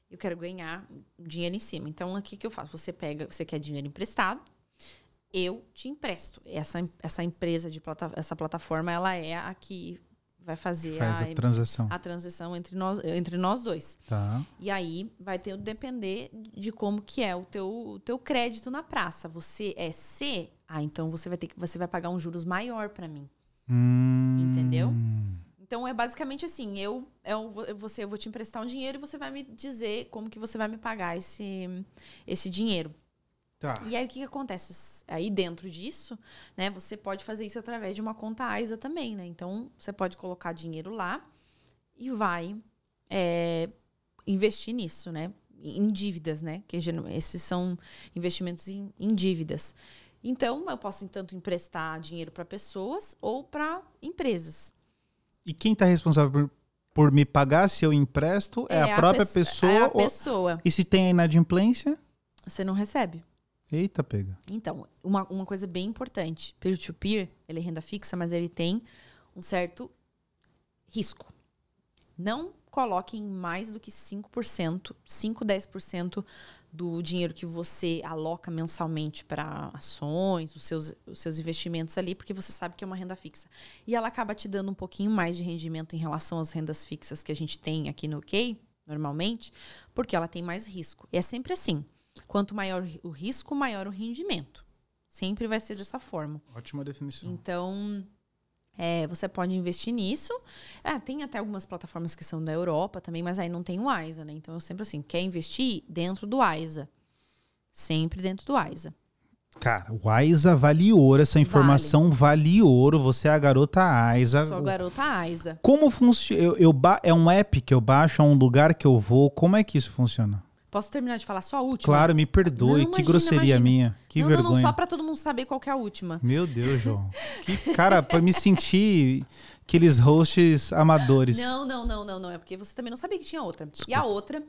Eu quero ganhar dinheiro em cima. Então, o que que eu faço? Você pega, você quer dinheiro emprestado, eu te empresto. Essa, essa empresa, de plata, essa plataforma, ela é a que vai fazer Faz a, a transação, a transação entre, nós, entre nós dois. Tá. E aí vai ter, depender de como que é o teu, o teu crédito na praça. Você é C, ah, então você vai, ter, você vai pagar um juros maior para mim. Hum. Entendeu? Então, é basicamente assim, eu, eu, você, eu vou te emprestar um dinheiro e você vai me dizer como que você vai me pagar esse, esse dinheiro. Tá. E aí, o que, que acontece? Aí, dentro disso, né, você pode fazer isso através de uma conta I S A também, né? Então, você pode colocar dinheiro lá e vai é, investir nisso, né? Em dívidas, né? Que esses são investimentos em, em dívidas. Então, eu posso, tanto emprestar dinheiro para pessoas ou para empresas. E quem está responsável por, por me pagar se eu empresto é, é a própria a peço- pessoa? É a pessoa. Ou, e se tem a inadimplência? Você não recebe. Eita, pega. Então, uma, uma coisa bem importante. Peer-to-peer, ele é renda fixa, mas ele tem um certo risco. Não coloquem mais do que cinco por cento, cinco, dez por cento do dinheiro que você aloca mensalmente para ações, os seus, os seus investimentos ali, porque você sabe que é uma renda fixa. E ela acaba te dando um pouquinho mais de rendimento em relação às rendas fixas que a gente tem aqui no U K, normalmente, porque ela tem mais risco. E é sempre assim. Quanto maior o risco, maior o rendimento. Sempre vai ser dessa forma. Ótima definição. Então... É, você pode investir nisso. Ah, tem até algumas plataformas que são da Europa também, mas aí não tem o I S A, né? Então, eu sempre assim, quer investir dentro do I S A. Sempre dentro do I S A. Cara, o I S A vale ouro. Essa informação vale, vale ouro. Você é a garota I S A. Sou a garota I S A. Como funciona? Eu, eu ba... É um app que eu baixo? É um lugar que eu vou? Como é que isso funciona? Posso terminar de falar só a última? Claro, me perdoe. Não, imagina, que grosseria imagina. minha. Que não, vergonha. Não, não, só pra todo mundo saber qual que é a última. Meu Deus, João. Que cara, pra me sentir aqueles hosts amadores. Não, não, não, não, não. É porque você também não sabia que tinha outra. Desculpa. E a outra,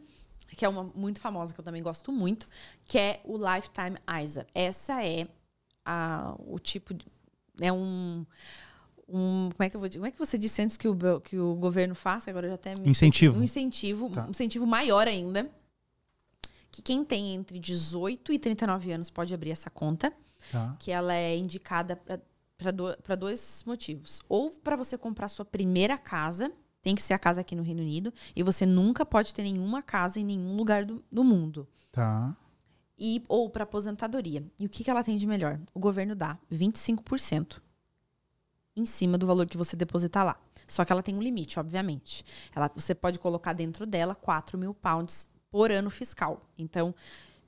que é uma muito famosa, que eu também gosto muito, que é o Lifetime I S A. Essa é a, o tipo... de, é um... Um, como, é que eu vou, como é que você disse antes que o, que o governo faça? Agora eu já até... Me incentivo. Um incentivo, tá. Um incentivo maior ainda. Que quem tem entre dezoito e trinta e nove anos pode abrir essa conta, tá. Que ela é indicada para do, dois motivos. Ou para você comprar sua primeira casa, tem que ser a casa aqui no Reino Unido, e você nunca pode ter nenhuma casa em nenhum lugar do, do mundo. Tá. e, ou para aposentadoria. E o que, que ela tem de melhor? O governo dá vinte e cinco por cento em cima do valor que você depositar lá. Só que ela tem um limite, obviamente. Ela, você pode colocar dentro dela quatro mil pounds por ano fiscal. Então,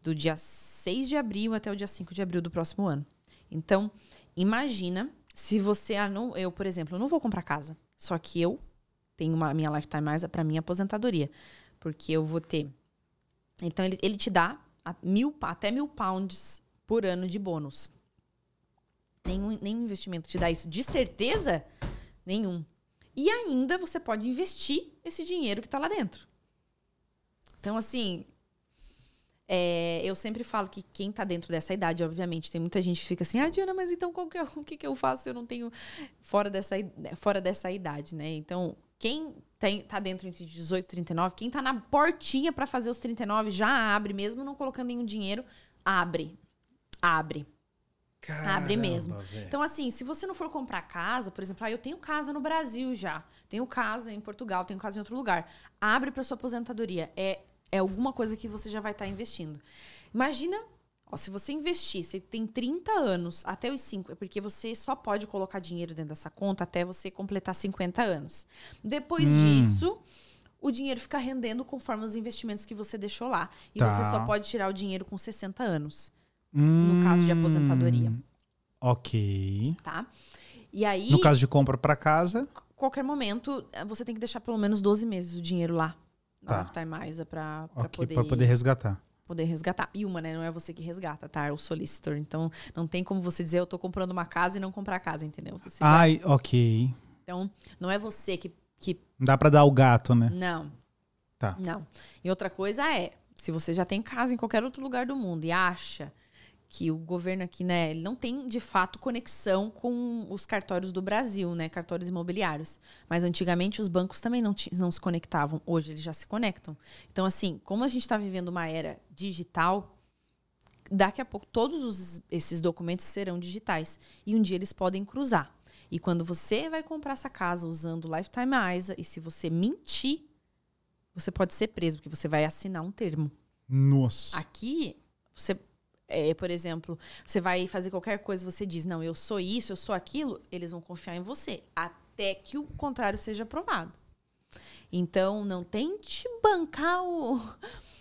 do dia seis de abril até o dia cinco de abril do próximo ano. Então, imagina se você... Ah, não, eu, por exemplo, eu não vou comprar casa. Só que eu tenho uma minha Lifetime I S A para minha aposentadoria. Porque eu vou ter... Então, ele, ele te dá mil, até mil pounds por ano de bônus. Nenhum, nenhum investimento te dá isso. De certeza, nenhum. E ainda você pode investir esse dinheiro que está lá dentro. Então, assim... É, eu sempre falo que quem tá dentro dessa idade, obviamente, tem muita gente que fica assim, ah, Diana, mas então qual que é, o que, que eu faço? Eu não tenho fora dessa, fora dessa idade, né? Então, quem tem, tá dentro entre dezoito e trinta e nove, quem tá na portinha para fazer os trinta e nove, já abre, mesmo não colocando nenhum dinheiro, abre. Abre. Caramba, abre mesmo. Véio. Então, assim, se você não for comprar casa, por exemplo, ah, eu tenho casa no Brasil já, tenho casa em Portugal, tenho casa em outro lugar, abre para sua aposentadoria. É... É alguma coisa que você já vai estar tá investindo. Imagina, ó, se você investir, você tem trinta anos até os cinco, porque você só pode colocar dinheiro dentro dessa conta até você completar cinquenta anos. Depois hum. disso, o dinheiro fica rendendo conforme os investimentos que você deixou lá. E tá. você só pode tirar o dinheiro com sessenta anos, hum. no caso de aposentadoria. Ok. Tá? E aí... No caso de compra para casa? Qualquer momento, você tem que deixar pelo menos doze meses o dinheiro lá. Tá. Lifetime I S A para okay, poder, pra poder resgatar. Poder resgatar. E uma, né? Não é você que resgata, tá? É o solicitor. Então, não tem como você dizer, eu tô comprando uma casa e não comprar a casa, entendeu? Você Ai, vai... ok. Então, não é você que... que... Dá para dar o gato, né? Não. Tá. Não. E outra coisa é, se você já tem casa em qualquer outro lugar do mundo e acha que o governo aqui, né, ele não tem, de fato, conexão com os cartórios do Brasil, né, cartórios imobiliários. Mas, antigamente, os bancos também não, não se conectavam. Hoje, eles já se conectam. Então, assim, como a gente está vivendo uma era digital, daqui a pouco, todos os, esses documentos serão digitais. E um dia eles podem cruzar. E quando você vai comprar essa casa usando o Lifetime I S A, e se você mentir, você pode ser preso, porque você vai assinar um termo. Nossa! Aqui, você... É, por exemplo, você vai fazer qualquer coisa, você diz, não, eu sou isso, eu sou aquilo, eles vão confiar em você, até que o contrário seja provado. Então, não tente bancar o,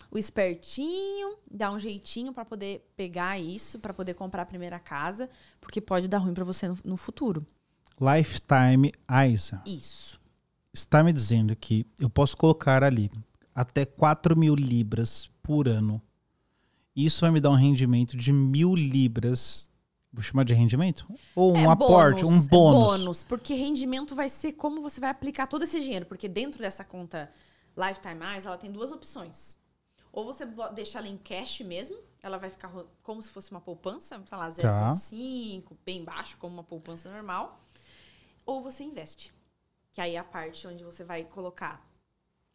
o espertinho, dar um jeitinho para poder pegar isso, para poder comprar a primeira casa, porque pode dar ruim para você no, no futuro. Lifetime I S A. Isso. Está me dizendo que eu posso colocar ali até quatro mil libras por ano. Isso vai me dar um rendimento de mil libras. Vou chamar de rendimento? Ou um é, aporte, bônus, um bônus. É bônus, porque rendimento vai ser como você vai aplicar todo esse dinheiro. Porque dentro dessa conta Lifetime I S A, ela tem duas opções. Ou você deixa ela em cash mesmo, ela vai ficar como se fosse uma poupança, tá lá, zero vírgula cinco, tá. bem baixo, como uma poupança normal. Ou você investe, que aí é a parte onde você vai colocar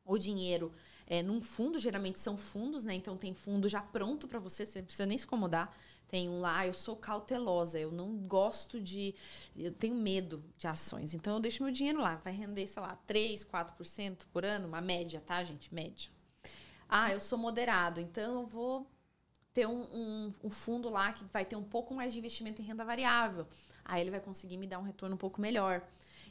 o dinheiro... É, num fundo, geralmente são fundos, né? Então tem fundo já pronto para você, você não precisa nem se incomodar. Tem um lá, ah, eu sou cautelosa, eu não gosto de... Eu tenho medo de ações, então eu deixo meu dinheiro lá. Vai render, sei lá, três, quatro por cento por ano, uma média, tá, gente? Média. Ah, eu sou moderado, então eu vou ter um, um, um fundo lá que vai ter um pouco mais de investimento em renda variável. Aí ele vai conseguir me dar um retorno um pouco melhor.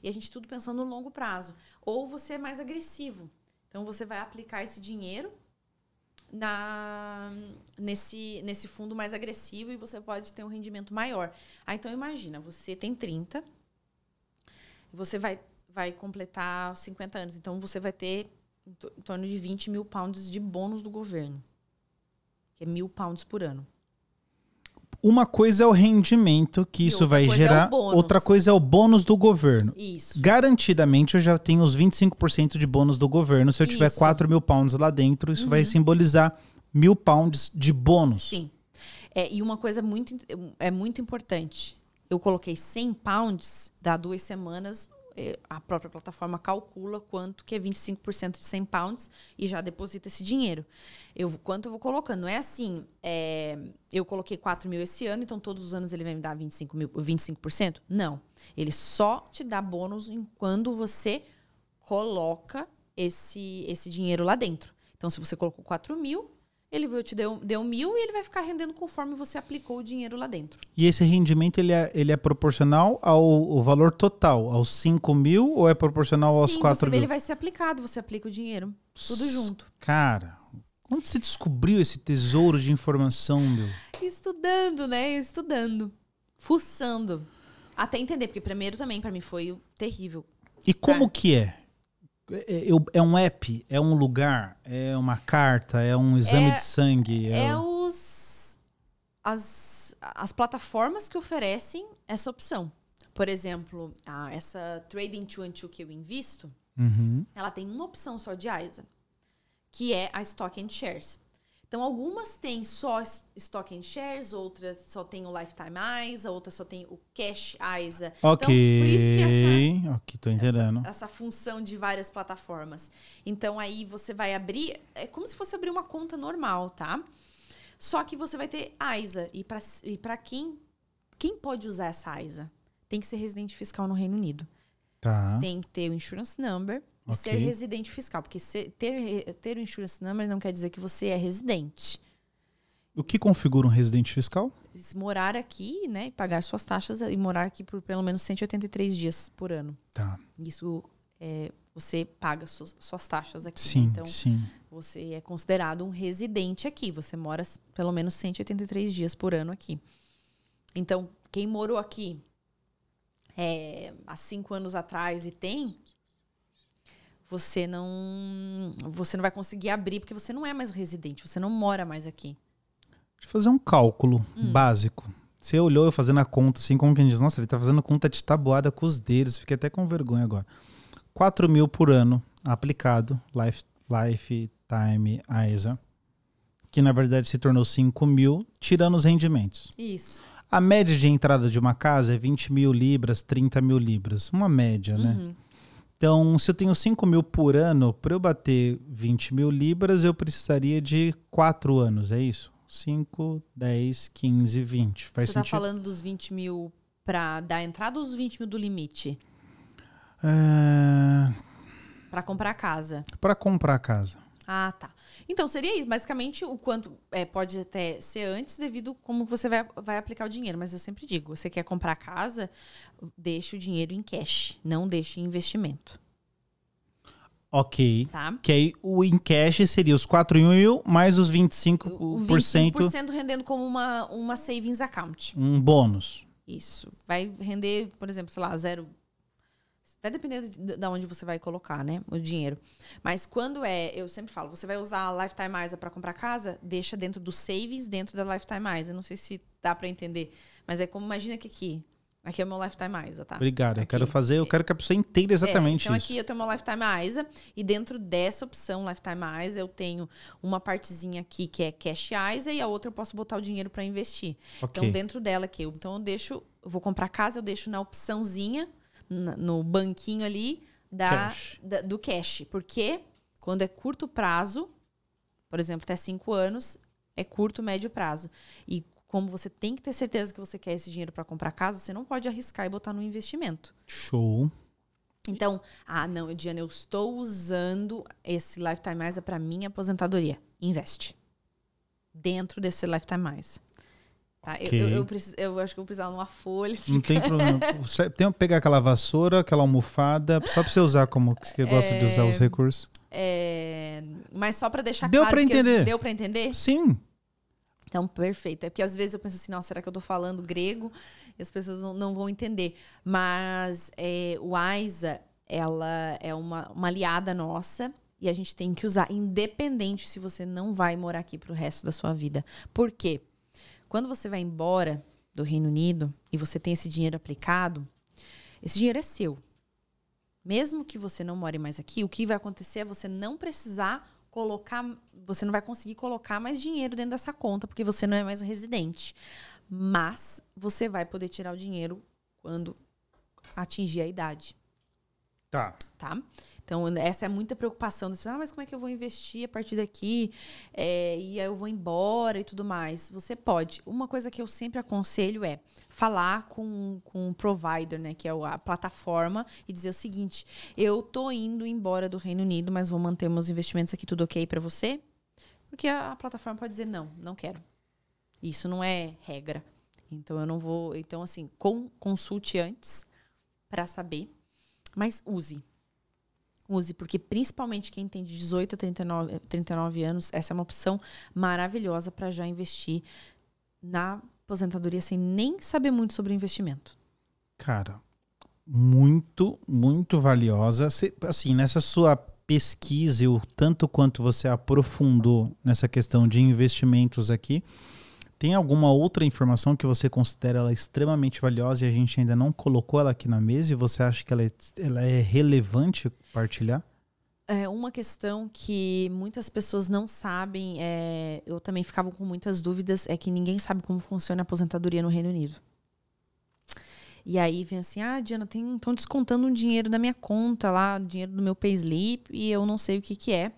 E a gente tudo pensando no longo prazo. Ou você é mais agressivo. Então, você vai aplicar esse dinheiro na, nesse, nesse fundo mais agressivo e você pode ter um rendimento maior. Ah, então, imagina, você tem trinta, você vai, vai completar cinquenta anos. Então, você vai ter em, em torno de vinte mil pounds de bônus do governo, que é mil pounds por ano. Uma coisa é o rendimento que e isso vai gerar, é outra coisa é o bônus do governo. Isso. Garantidamente eu já tenho os vinte e cinco por cento de bônus do governo. Se eu isso. tiver quatro mil pounds lá dentro, isso uhum. vai simbolizar mil pounds de bônus. Sim. É, e uma coisa muito, é muito importante. Eu coloquei cem pounds, dá duas semanas, a própria plataforma calcula quanto que é vinte e cinco por cento de cem pounds e já deposita esse dinheiro. Eu, quanto eu vou colocando? Não é assim, é, eu coloquei quatro mil esse ano, então todos os anos ele vai me dar vinte e cinco por cento? Não. Ele só te dá bônus quando você coloca esse, esse dinheiro lá dentro. Então, se você colocou quatro mil, ele vai te deu, deu mil e ele vai ficar rendendo conforme você aplicou o dinheiro lá dentro. E esse rendimento, ele é, ele é proporcional ao, ao valor total, aos cinco mil ou é proporcional aos quatro mil? Ele vai ser aplicado, você aplica o dinheiro, tudo junto. Cara, onde você descobriu esse tesouro de informação, meu? Estudando, né? Estudando, fuçando, até entender, porque primeiro também para mim foi terrível. E como que é? É um app? É um lugar? É uma carta? É um exame é, de sangue? É, é o... os, as, as plataformas que oferecem essa opção. Por exemplo, a, essa Trading duzentos e doze que eu invisto, uhum. ela tem uma opção só de I S A, que é a Stock and Shares. Então, algumas têm só Stock and Shares, outras só tem o Lifetime I S A, outras só tem o Cash I S A. Ok, então, por isso que essa, okay, tô entendendo. Essa, essa função de várias plataformas. Então, aí você vai abrir... É como se fosse abrir uma conta normal, tá? Só que você vai ter I S A. E para e para quem, quem pode usar essa I S A? Tem que ser residente fiscal no Reino Unido. Tá. Tem que ter o insurance number... E okay. ser residente fiscal, porque ser, ter, ter o insurance number não quer dizer que você é residente. O que configura um residente fiscal? Morar aqui, né, e pagar suas taxas e morar aqui por pelo menos cento e oitenta e três dias por ano. Tá. Isso, é, você paga suas, suas taxas aqui. Sim, então, sim. Você é considerado um residente aqui. Você mora pelo menos cento e oitenta e três dias por ano aqui. Então, quem morou aqui é, há cinco anos atrás e tem... Você não, você não vai conseguir abrir porque você não é mais residente, você não mora mais aqui. Deixa eu fazer um cálculo hum. básico. Você olhou eu fazendo a conta, assim, como quem diz, nossa, ele tá fazendo conta de tabuada com os dedos, fiquei até com vergonha agora. quatro mil por ano aplicado, life, Lifetime I S A, que na verdade se tornou cinco mil, tirando os rendimentos. Isso. A média de entrada de uma casa é vinte mil libras, trinta mil libras, uma média, uhum. né? Então, se eu tenho cinco mil por ano, para eu bater vinte mil libras, eu precisaria de quatro anos, é isso? cinco, dez, quinze, vinte. Faz Você está falando dos vinte mil para dar entrada ou dos vinte mil do limite? É... Para comprar a casa. Para comprar a casa. Ah, tá. Então, seria isso. Basicamente, o quanto é, pode até ser antes devido como você vai, vai aplicar o dinheiro. Mas eu sempre digo, você quer comprar casa, deixe o dinheiro em cash. Não deixe em investimento. Ok. Tá? Que aí o em cash seria os quatro mil mais os vinte e cinco por cento. O vinte e cinco por cento rendendo como uma, uma savings account. Um bônus. Isso. Vai render, por exemplo, sei lá, zero... Vai depender de onde você vai colocar, né? O dinheiro. Mas quando é... Eu sempre falo, você vai usar a Lifetime I S A para comprar casa, deixa dentro do savings, dentro da Lifetime I S A. Não sei se dá para entender. Mas é como... Imagina que aqui... Aqui é o meu Lifetime I S A, tá? Obrigado. Aqui, eu quero fazer... Eu quero que a pessoa entenda exatamente é, então isso. Então aqui eu tenho meu Lifetime I S A. E dentro dessa opção, Lifetime I S A, eu tenho uma partezinha aqui que é Cash I S A. E a outra eu posso botar o dinheiro para investir. Okay. Então dentro dela aqui... Eu, então eu deixo... Eu vou comprar casa, eu deixo na opçãozinha... no banquinho ali da, cash. da, do cash. Porque quando é curto prazo, por exemplo, até cinco anos, é curto, médio prazo. E como você tem que ter certeza que você quer esse dinheiro para comprar casa, você não pode arriscar e botar no investimento. Show. Então, ah, não, Diana, eu estou usando esse Lifetime I S A para minha aposentadoria. Investe. Dentro desse Lifetime I S A. Tá, okay. eu, eu, eu, preciso, eu acho que eu vou precisar de uma folha. Não tem problema. Você tem que pegar aquela vassoura, aquela almofada, só para você usar como você gosta é, de usar os recursos. É, mas só para deixar deu claro. Pra entender. Que eu, deu para entender? Sim. Então, perfeito. É porque às vezes eu penso assim, nossa, será que eu tô falando grego? E as pessoas não, não vão entender. Mas é, o I S A, ela é uma, uma aliada nossa. E a gente tem que usar, independente se você não vai morar aqui pro resto da sua vida. Por quê? Quando você vai embora do Reino Unido e você tem esse dinheiro aplicado, esse dinheiro é seu. Mesmo que você não more mais aqui, o que vai acontecer é você não precisar colocar, você não vai conseguir colocar mais dinheiro dentro dessa conta, porque você não é mais residente. Mas você vai poder tirar o dinheiro quando atingir a idade. Tá. Tá? Então, essa é muita preocupação das pessoas. Ah, mas como é que eu vou investir a partir daqui? É, e aí eu vou embora e tudo mais. Você pode. Uma coisa que eu sempre aconselho é falar com, com o provider, né? Que é a plataforma, e dizer o seguinte. Eu tô indo embora do Reino Unido, mas vou manter meus investimentos aqui, tudo ok para você? Porque a, a plataforma pode dizer, não, não quero. Isso não é regra. Então, eu não vou... Então, assim, com, consulte antes para saber, mas use. Use, porque principalmente quem tem de dezoito a trinta e nove anos, essa é uma opção maravilhosa para já investir na aposentadoria sem nem saber muito sobre investimento. Cara, muito, muito valiosa. Assim, nessa sua pesquisa, o tanto quanto você aprofundou nessa questão de investimentos aqui, tem alguma outra informação que você considera ela extremamente valiosa e a gente ainda não colocou ela aqui na mesa e você acha que ela é, ela é relevante compartilhar? É uma questão que muitas pessoas não sabem, é, eu também ficava com muitas dúvidas, é que ninguém sabe como funciona a aposentadoria no Reino Unido. E aí vem assim, ah, Diana, estão descontando um dinheiro da minha conta lá, dinheiro do meu payslip, e eu não sei o que que é,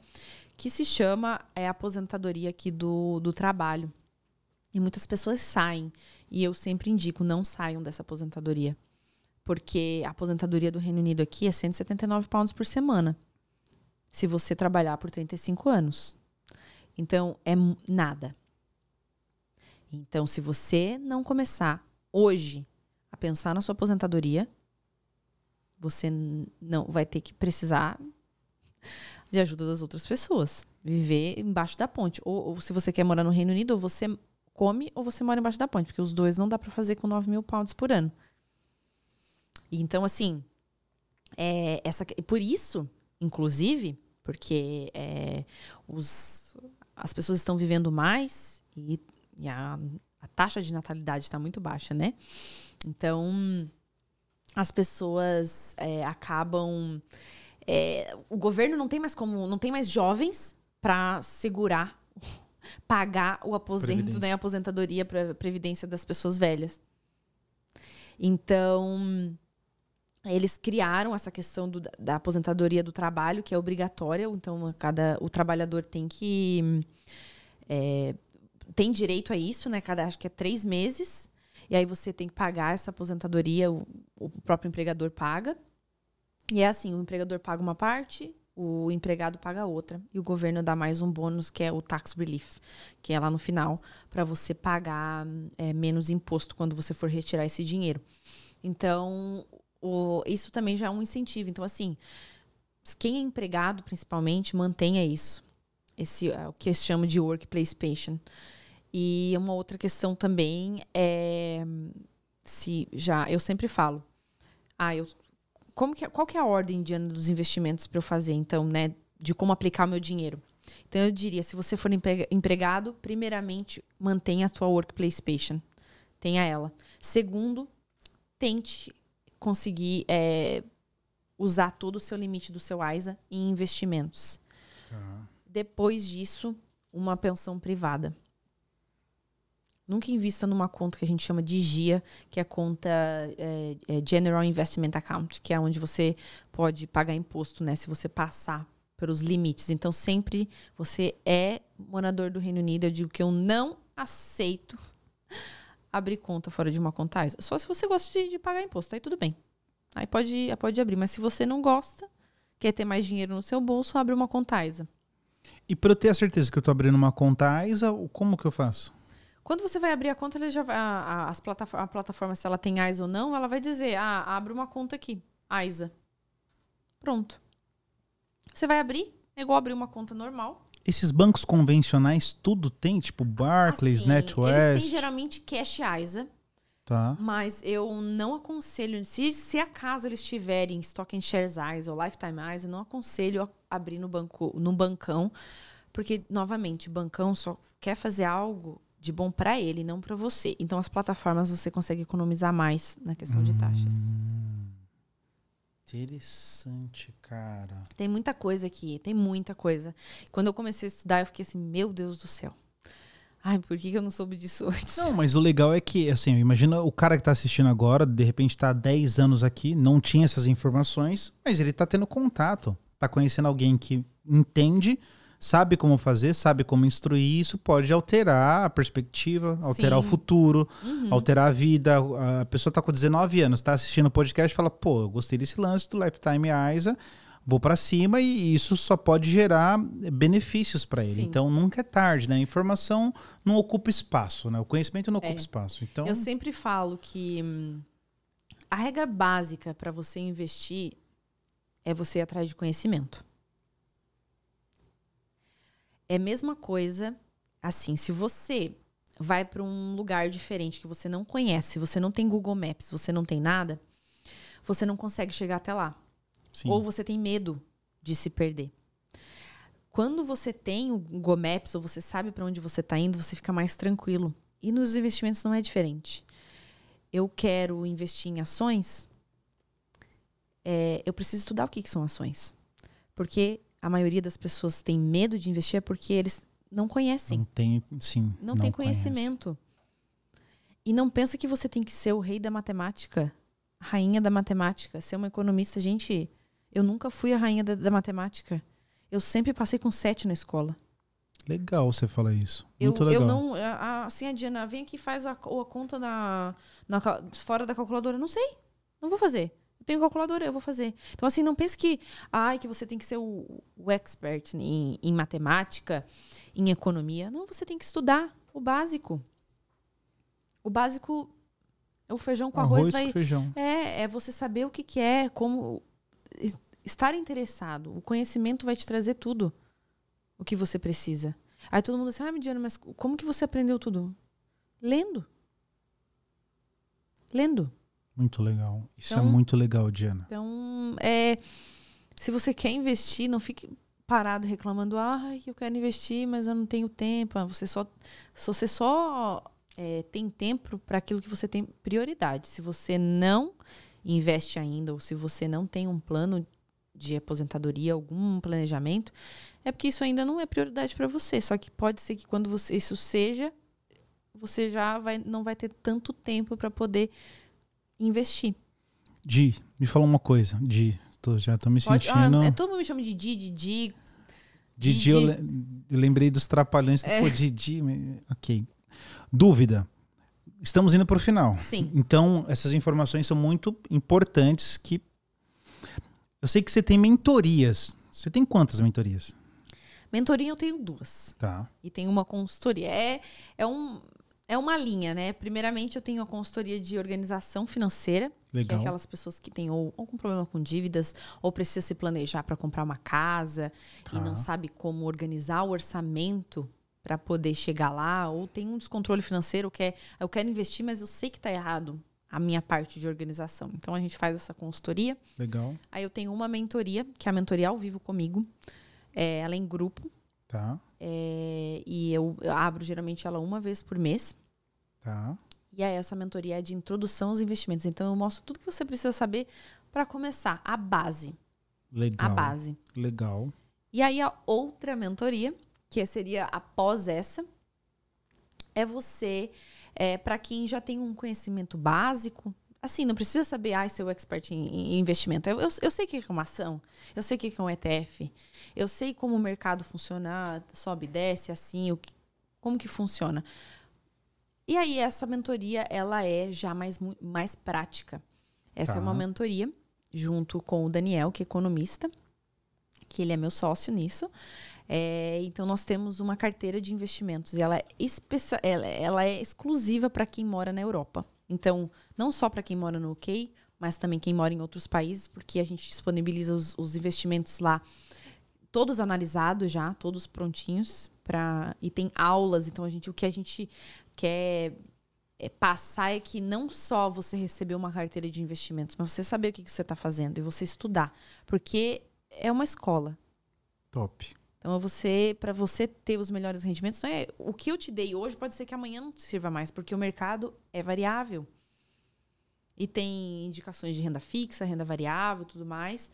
que se chama é, aposentadoria aqui do, do trabalho. E muitas pessoas saem, e eu sempre indico, não saiam dessa aposentadoria, porque a aposentadoria do Reino Unido aqui é cento e setenta e nove pounds por semana, se você trabalhar por trinta e cinco anos. Então, é nada. Então, se você não começar hoje a pensar na sua aposentadoria, você não vai ter que precisar de ajuda das outras pessoas. Viver embaixo da ponte. Ou, ou se você quer morar no Reino Unido, ou você come ou você mora embaixo da ponte, porque os dois não dá para fazer com nove mil pounds por ano. Então, assim, é, essa, por isso... Inclusive, porque é, os, as pessoas estão vivendo mais e, e a, a taxa de natalidade está muito baixa, né? Então, as pessoas é, acabam... É, o governo não tem mais como, não tem mais jovens para segurar, pagar o aposento, né, a aposentadoria para a previdência das pessoas velhas. Então... Eles criaram essa questão do, da aposentadoria do trabalho, que é obrigatória. Então, cada, o trabalhador tem que... É, tem direito a isso, né? Cada, acho que é três meses. E aí você tem que pagar essa aposentadoria, o, o próprio empregador paga. E é assim, o empregador paga uma parte, o empregado paga outra. E o governo dá mais um bônus, que é o tax relief, que é lá no final, para você pagar é, menos imposto quando você for retirar esse dinheiro. Então... O, isso também já é um incentivo. Então, assim, quem é empregado, principalmente, mantenha isso. Esse é o que se chama de workplace pension. E uma outra questão também é... se já eu sempre falo, ah, eu, como que, qual que é a ordem de ano dos investimentos para eu fazer, então, né? De como aplicar o meu dinheiro. Então, eu diria, se você for empregado, primeiramente, mantenha a sua workplace pension. Tenha ela. Segundo, tente... conseguir é, usar todo o seu limite do seu I S A em investimentos. Uhum. Depois disso, uma pensão privada. Nunca invista numa conta que a gente chama de G I A, que é a conta é, é General Investment Account, que é onde você pode pagar imposto, né, se você passar pelos limites. Então, sempre você é morador do Reino Unido. Eu digo que eu não aceito abrir conta fora de uma conta I S A. Só se você gosta de, de pagar imposto, aí tudo bem. Aí pode, pode abrir, mas se você não gosta, quer ter mais dinheiro no seu bolso, abre uma conta I S A. E para eu ter a certeza que eu estou abrindo uma conta I S A, como que eu faço? Quando você vai abrir a conta, ele já vai, a, a, as plataforma, a plataforma, se ela tem I S A ou não, ela vai dizer, ah, abre uma conta aqui, I S A. Pronto. Você vai abrir, é igual abrir uma conta normal. Esses bancos convencionais, tudo tem? Tipo Barclays, assim, Natwest? Eles têm geralmente Cash I S A. Tá. Mas eu não aconselho... Se, se acaso eles tiverem Stock and Shares I S A ou Lifetime I S A, não aconselho a abrir no, banco, no bancão. Porque, novamente, bancão só quer fazer algo de bom para ele, não para você. Então, as plataformas você consegue economizar mais na questão hum, de taxas. Interessante, cara. Tem muita coisa aqui, tem muita coisa. Quando eu comecei a estudar, eu fiquei assim, meu Deus do céu. Ai, por que eu não soube disso antes? Não, mas o legal é que, assim, imagina o cara que tá assistindo agora, de repente tá há dez anos aqui, não tinha essas informações, mas ele tá tendo contato, tá conhecendo alguém que entende, sabe como fazer, sabe como instruir, isso pode alterar a perspectiva, alterar Sim. o futuro, uhum. alterar a vida. A pessoa está com dezenove anos, está assistindo o podcast e fala, pô, eu gostei desse lance do Lifetime I S A, vou para cima, e isso só pode gerar benefícios para ele. Sim. Então nunca é tarde, né? A informação não ocupa espaço, né? O conhecimento não ocupa é. espaço. Então eu sempre falo que a regra básica para você investir é você ir atrás de conhecimento. É a mesma coisa, assim, se você vai para um lugar diferente que você não conhece, você não tem Google Maps, você não tem nada, você não consegue chegar até lá. Sim. Ou você tem medo de se perder. Quando você tem o Google Maps, ou você sabe para onde você está indo, você fica mais tranquilo. E nos investimentos não é diferente. Eu quero investir em ações, é, eu preciso estudar o que, que são ações. Porque a maioria das pessoas tem medo de investir é porque eles não conhecem. Não tem, sim, não não tem conhecimento. E não pensa que você tem que ser o rei da matemática, a rainha da matemática, ser uma economista. Gente, eu nunca fui a rainha da, da matemática. Eu sempre passei com sete na escola. Legal você falar isso. Eu, muito legal. Eu não, assim, a Diana, vem aqui e faz a, a conta na, na, fora da calculadora. Não sei, não vou fazer. Eu tenho calculadora, eu vou fazer. Então, assim, não pense que, ai, que você tem que ser o, o expert em, em matemática, em economia. Não, você tem que estudar o básico. O básico é o feijão com arroz. Arroz vai, com feijão. É, é você saber o que, que é, como estar interessado. O conhecimento vai te trazer tudo o que você precisa. Aí todo mundo diz assim, ah, Diana, mas como que você aprendeu tudo? Lendo. Lendo. Muito legal. Isso então, é muito legal, Diana. Então, é, se você quer investir, não fique parado reclamando, ah, eu quero investir, mas eu não tenho tempo. Você só, você só é, tem tempo para aquilo que você tem prioridade. Se você não investe ainda, ou se você não tem um plano de aposentadoria, algum planejamento, é porque isso ainda não é prioridade para você. Só que pode ser que quando você, isso seja, você já vai, não vai ter tanto tempo para poder investir. Di, me fala uma coisa. Di, tô, já tô me Pode, sentindo... Ah, é, todo mundo me chama de Di, de Di. Didi, Didi. Eu, le, eu lembrei dos trapalhões. É. Pô, Didi, ok. Dúvida. Estamos indo para o final. Sim. Então, essas informações são muito importantes que... Eu sei que você tem mentorias. Você tem quantas mentorias? Mentoria eu tenho duas. Tá. E tem uma consultoria. É, é um... É uma linha, né? Primeiramente, eu tenho a consultoria de organização financeira. Legal. Que é aquelas pessoas que têm ou algum problema com dívidas, ou precisa se planejar para comprar uma casa, tá, e não sabe como organizar o orçamento para poder chegar lá, ou tem um descontrole financeiro que é, eu quero investir, mas eu sei que está errado a minha parte de organização. Então, a gente faz essa consultoria. Legal. Aí eu tenho uma mentoria, que é a mentoria ao vivo comigo. É, ela é em grupo. Tá. É, e eu abro geralmente ela uma vez por mês. Tá. E aí essa mentoria é de introdução aos investimentos. Então eu mostro tudo que você precisa saber para começar. A base. Legal. A base. Legal. E aí a outra mentoria, que seria após essa, é você, é, para quem já tem um conhecimento básico. Assim, não precisa saber, ah, ser o expert em investimento. Eu, eu, eu sei o que é uma ação, eu sei o que é um E T F, eu sei como o mercado funciona, sobe, desce, assim, o que, como que funciona. E aí, essa mentoria, ela é já mais, mais prática. Essa, tá, é uma mentoria, junto com o Daniel, que é economista, que ele é meu sócio nisso. É, então, nós temos uma carteira de investimentos, e ela é, especia- ela, ela é exclusiva para quem mora na Europa. Então, não só para quem mora no U K, mas também quem mora em outros países, porque a gente disponibiliza os, os investimentos lá, todos analisados já, todos prontinhos, pra, e tem aulas. Então, a gente, o que a gente quer é passar é que não só você receber uma carteira de investimentos, mas você saber o que, que você está fazendo e você estudar, porque é uma escola. Top. Então, você, para você ter os melhores rendimentos, não é, o que eu te dei hoje pode ser que amanhã não te sirva mais, porque o mercado é variável. E tem indicações de renda fixa, renda variável, tudo mais.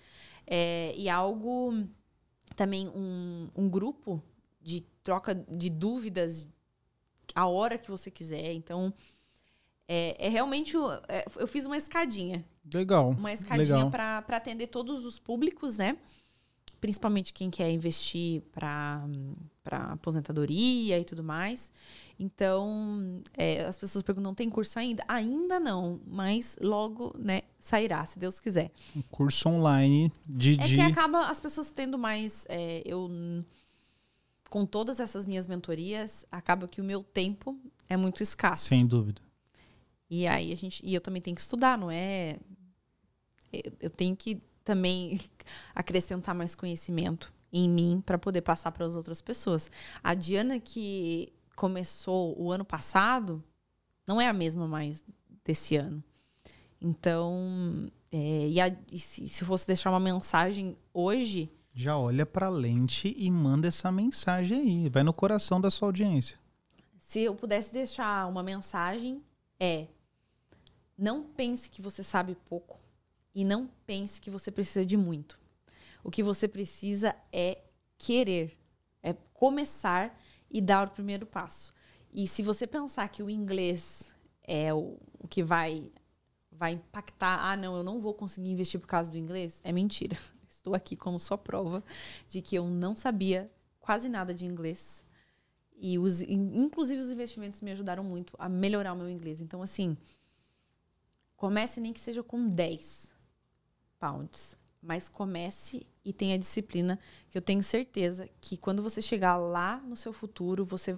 É, e algo, também um, um grupo de troca de dúvidas a hora que você quiser. Então, é, é realmente, é, eu fiz uma escadinha. Legal. Uma escadinha para atender todos os públicos, né? principalmente quem quer investir para aposentadoria e tudo mais. Então, é, as pessoas perguntam, tem curso ainda? Ainda não, mas logo, né, sairá, se Deus quiser. Um curso online de... É de... que acaba as pessoas tendo mais... É, eu, com todas essas minhas mentorias, acaba que o meu tempo é muito escasso. Sem dúvida. E aí a gente... E eu também tenho que estudar, não é... Eu, eu tenho que... também acrescentar mais conhecimento em mim para poder passar para as outras pessoas. A Diana que começou o ano passado não é a mesma mais desse ano. Então, é, e, a, e se, se fosse deixar uma mensagem hoje... Já olha para a lente e manda essa mensagem aí. Vai no coração da sua audiência. Se eu pudesse deixar uma mensagem é... Não pense que você sabe pouco. E não pense que você precisa de muito. O que você precisa é querer. É começar e dar o primeiro passo. E se você pensar que o inglês é o, o que vai, vai impactar... Ah, não, eu não vou conseguir investir por causa do inglês. É mentira. Estou aqui como sua prova de que eu não sabia quase nada de inglês. E os, inclusive os investimentos me ajudaram muito a melhorar o meu inglês. Então, assim, comece nem que seja com dez pounds, mas comece e tenha disciplina, que eu tenho certeza que quando você chegar lá no seu futuro, você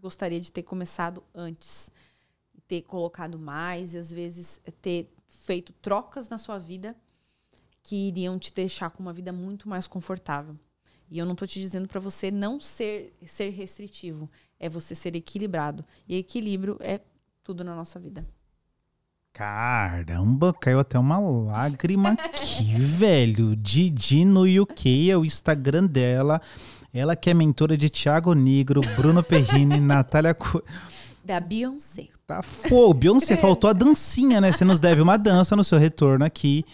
gostaria de ter começado antes, ter colocado mais e às vezes ter feito trocas na sua vida que iriam te deixar com uma vida muito mais confortável. E eu não estou te dizendo para você não ser, ser restritivo, é você ser equilibrado. E equilíbrio é tudo na nossa vida. Caramba, caiu até uma lágrima aqui, velho. Didi no U K é o Instagram dela. Ela que é mentora de Thiago Nigro, Bruno Perrini, Natália Arcuri. Da Beyoncé. Tá foda. Beyoncé, faltou a dancinha, né? Você nos deve uma dança no seu retorno aqui.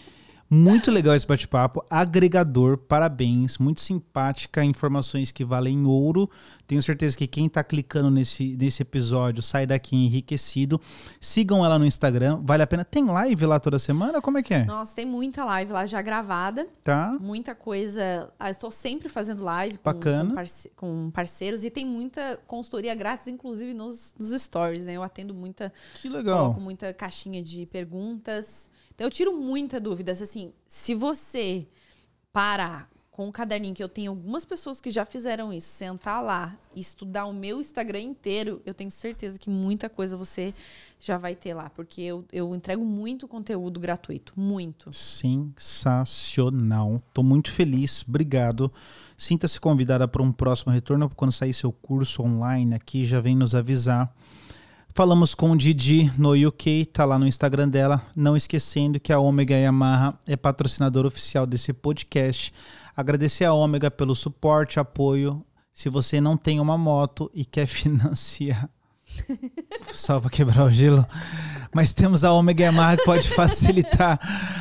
Muito legal esse bate-papo. Agregador, parabéns. Muito simpática, informações que valem ouro. Tenho certeza que quem tá clicando nesse, nesse episódio sai daqui enriquecido. Sigam ela no Instagram. Vale a pena. Tem live lá toda semana? Como é que é? Nossa, tem muita live lá já gravada. Tá. Muita coisa. Ah, estou sempre fazendo live com, Bacana. Com, parce, com parceiros. E tem muita consultoria grátis, inclusive nos, nos stories, né? Eu atendo muita... Que legal. Coloco muita caixinha de perguntas. Então, eu tiro muita dúvida. Assim, se você parar com o caderninho, que eu tenho algumas pessoas que já fizeram isso, sentar lá e estudar o meu Instagram inteiro, eu tenho certeza que muita coisa você já vai ter lá. Porque eu, eu entrego muito conteúdo gratuito. Muito. Sensacional. Tô muito feliz. Obrigado. Sinta-se convidada para um próximo retorno. Quando sair seu curso online aqui, já vem nos avisar. Falamos com o Didi no U K, tá lá no Instagram dela. Não esquecendo que a Ômega Yamaha é patrocinadora oficial desse podcast. Agradecer a Ômega pelo suporte, apoio. Se você não tem uma moto e quer financiar... Só para quebrar o gelo. Mas temos a Ômega Yamaha que pode facilitar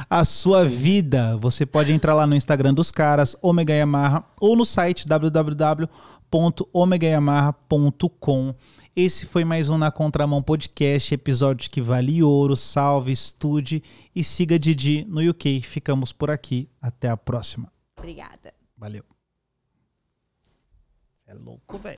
a sua vida. Você pode entrar lá no Instagram dos caras, Ômega Yamaha, ou no site w w w ponto omega yamaha ponto com. Esse foi mais um Na Contramão Podcast, episódio que vale ouro. Salve, estude e siga Didi no U K. Ficamos por aqui. Até a próxima. Obrigada. Valeu. Você é louco, velho.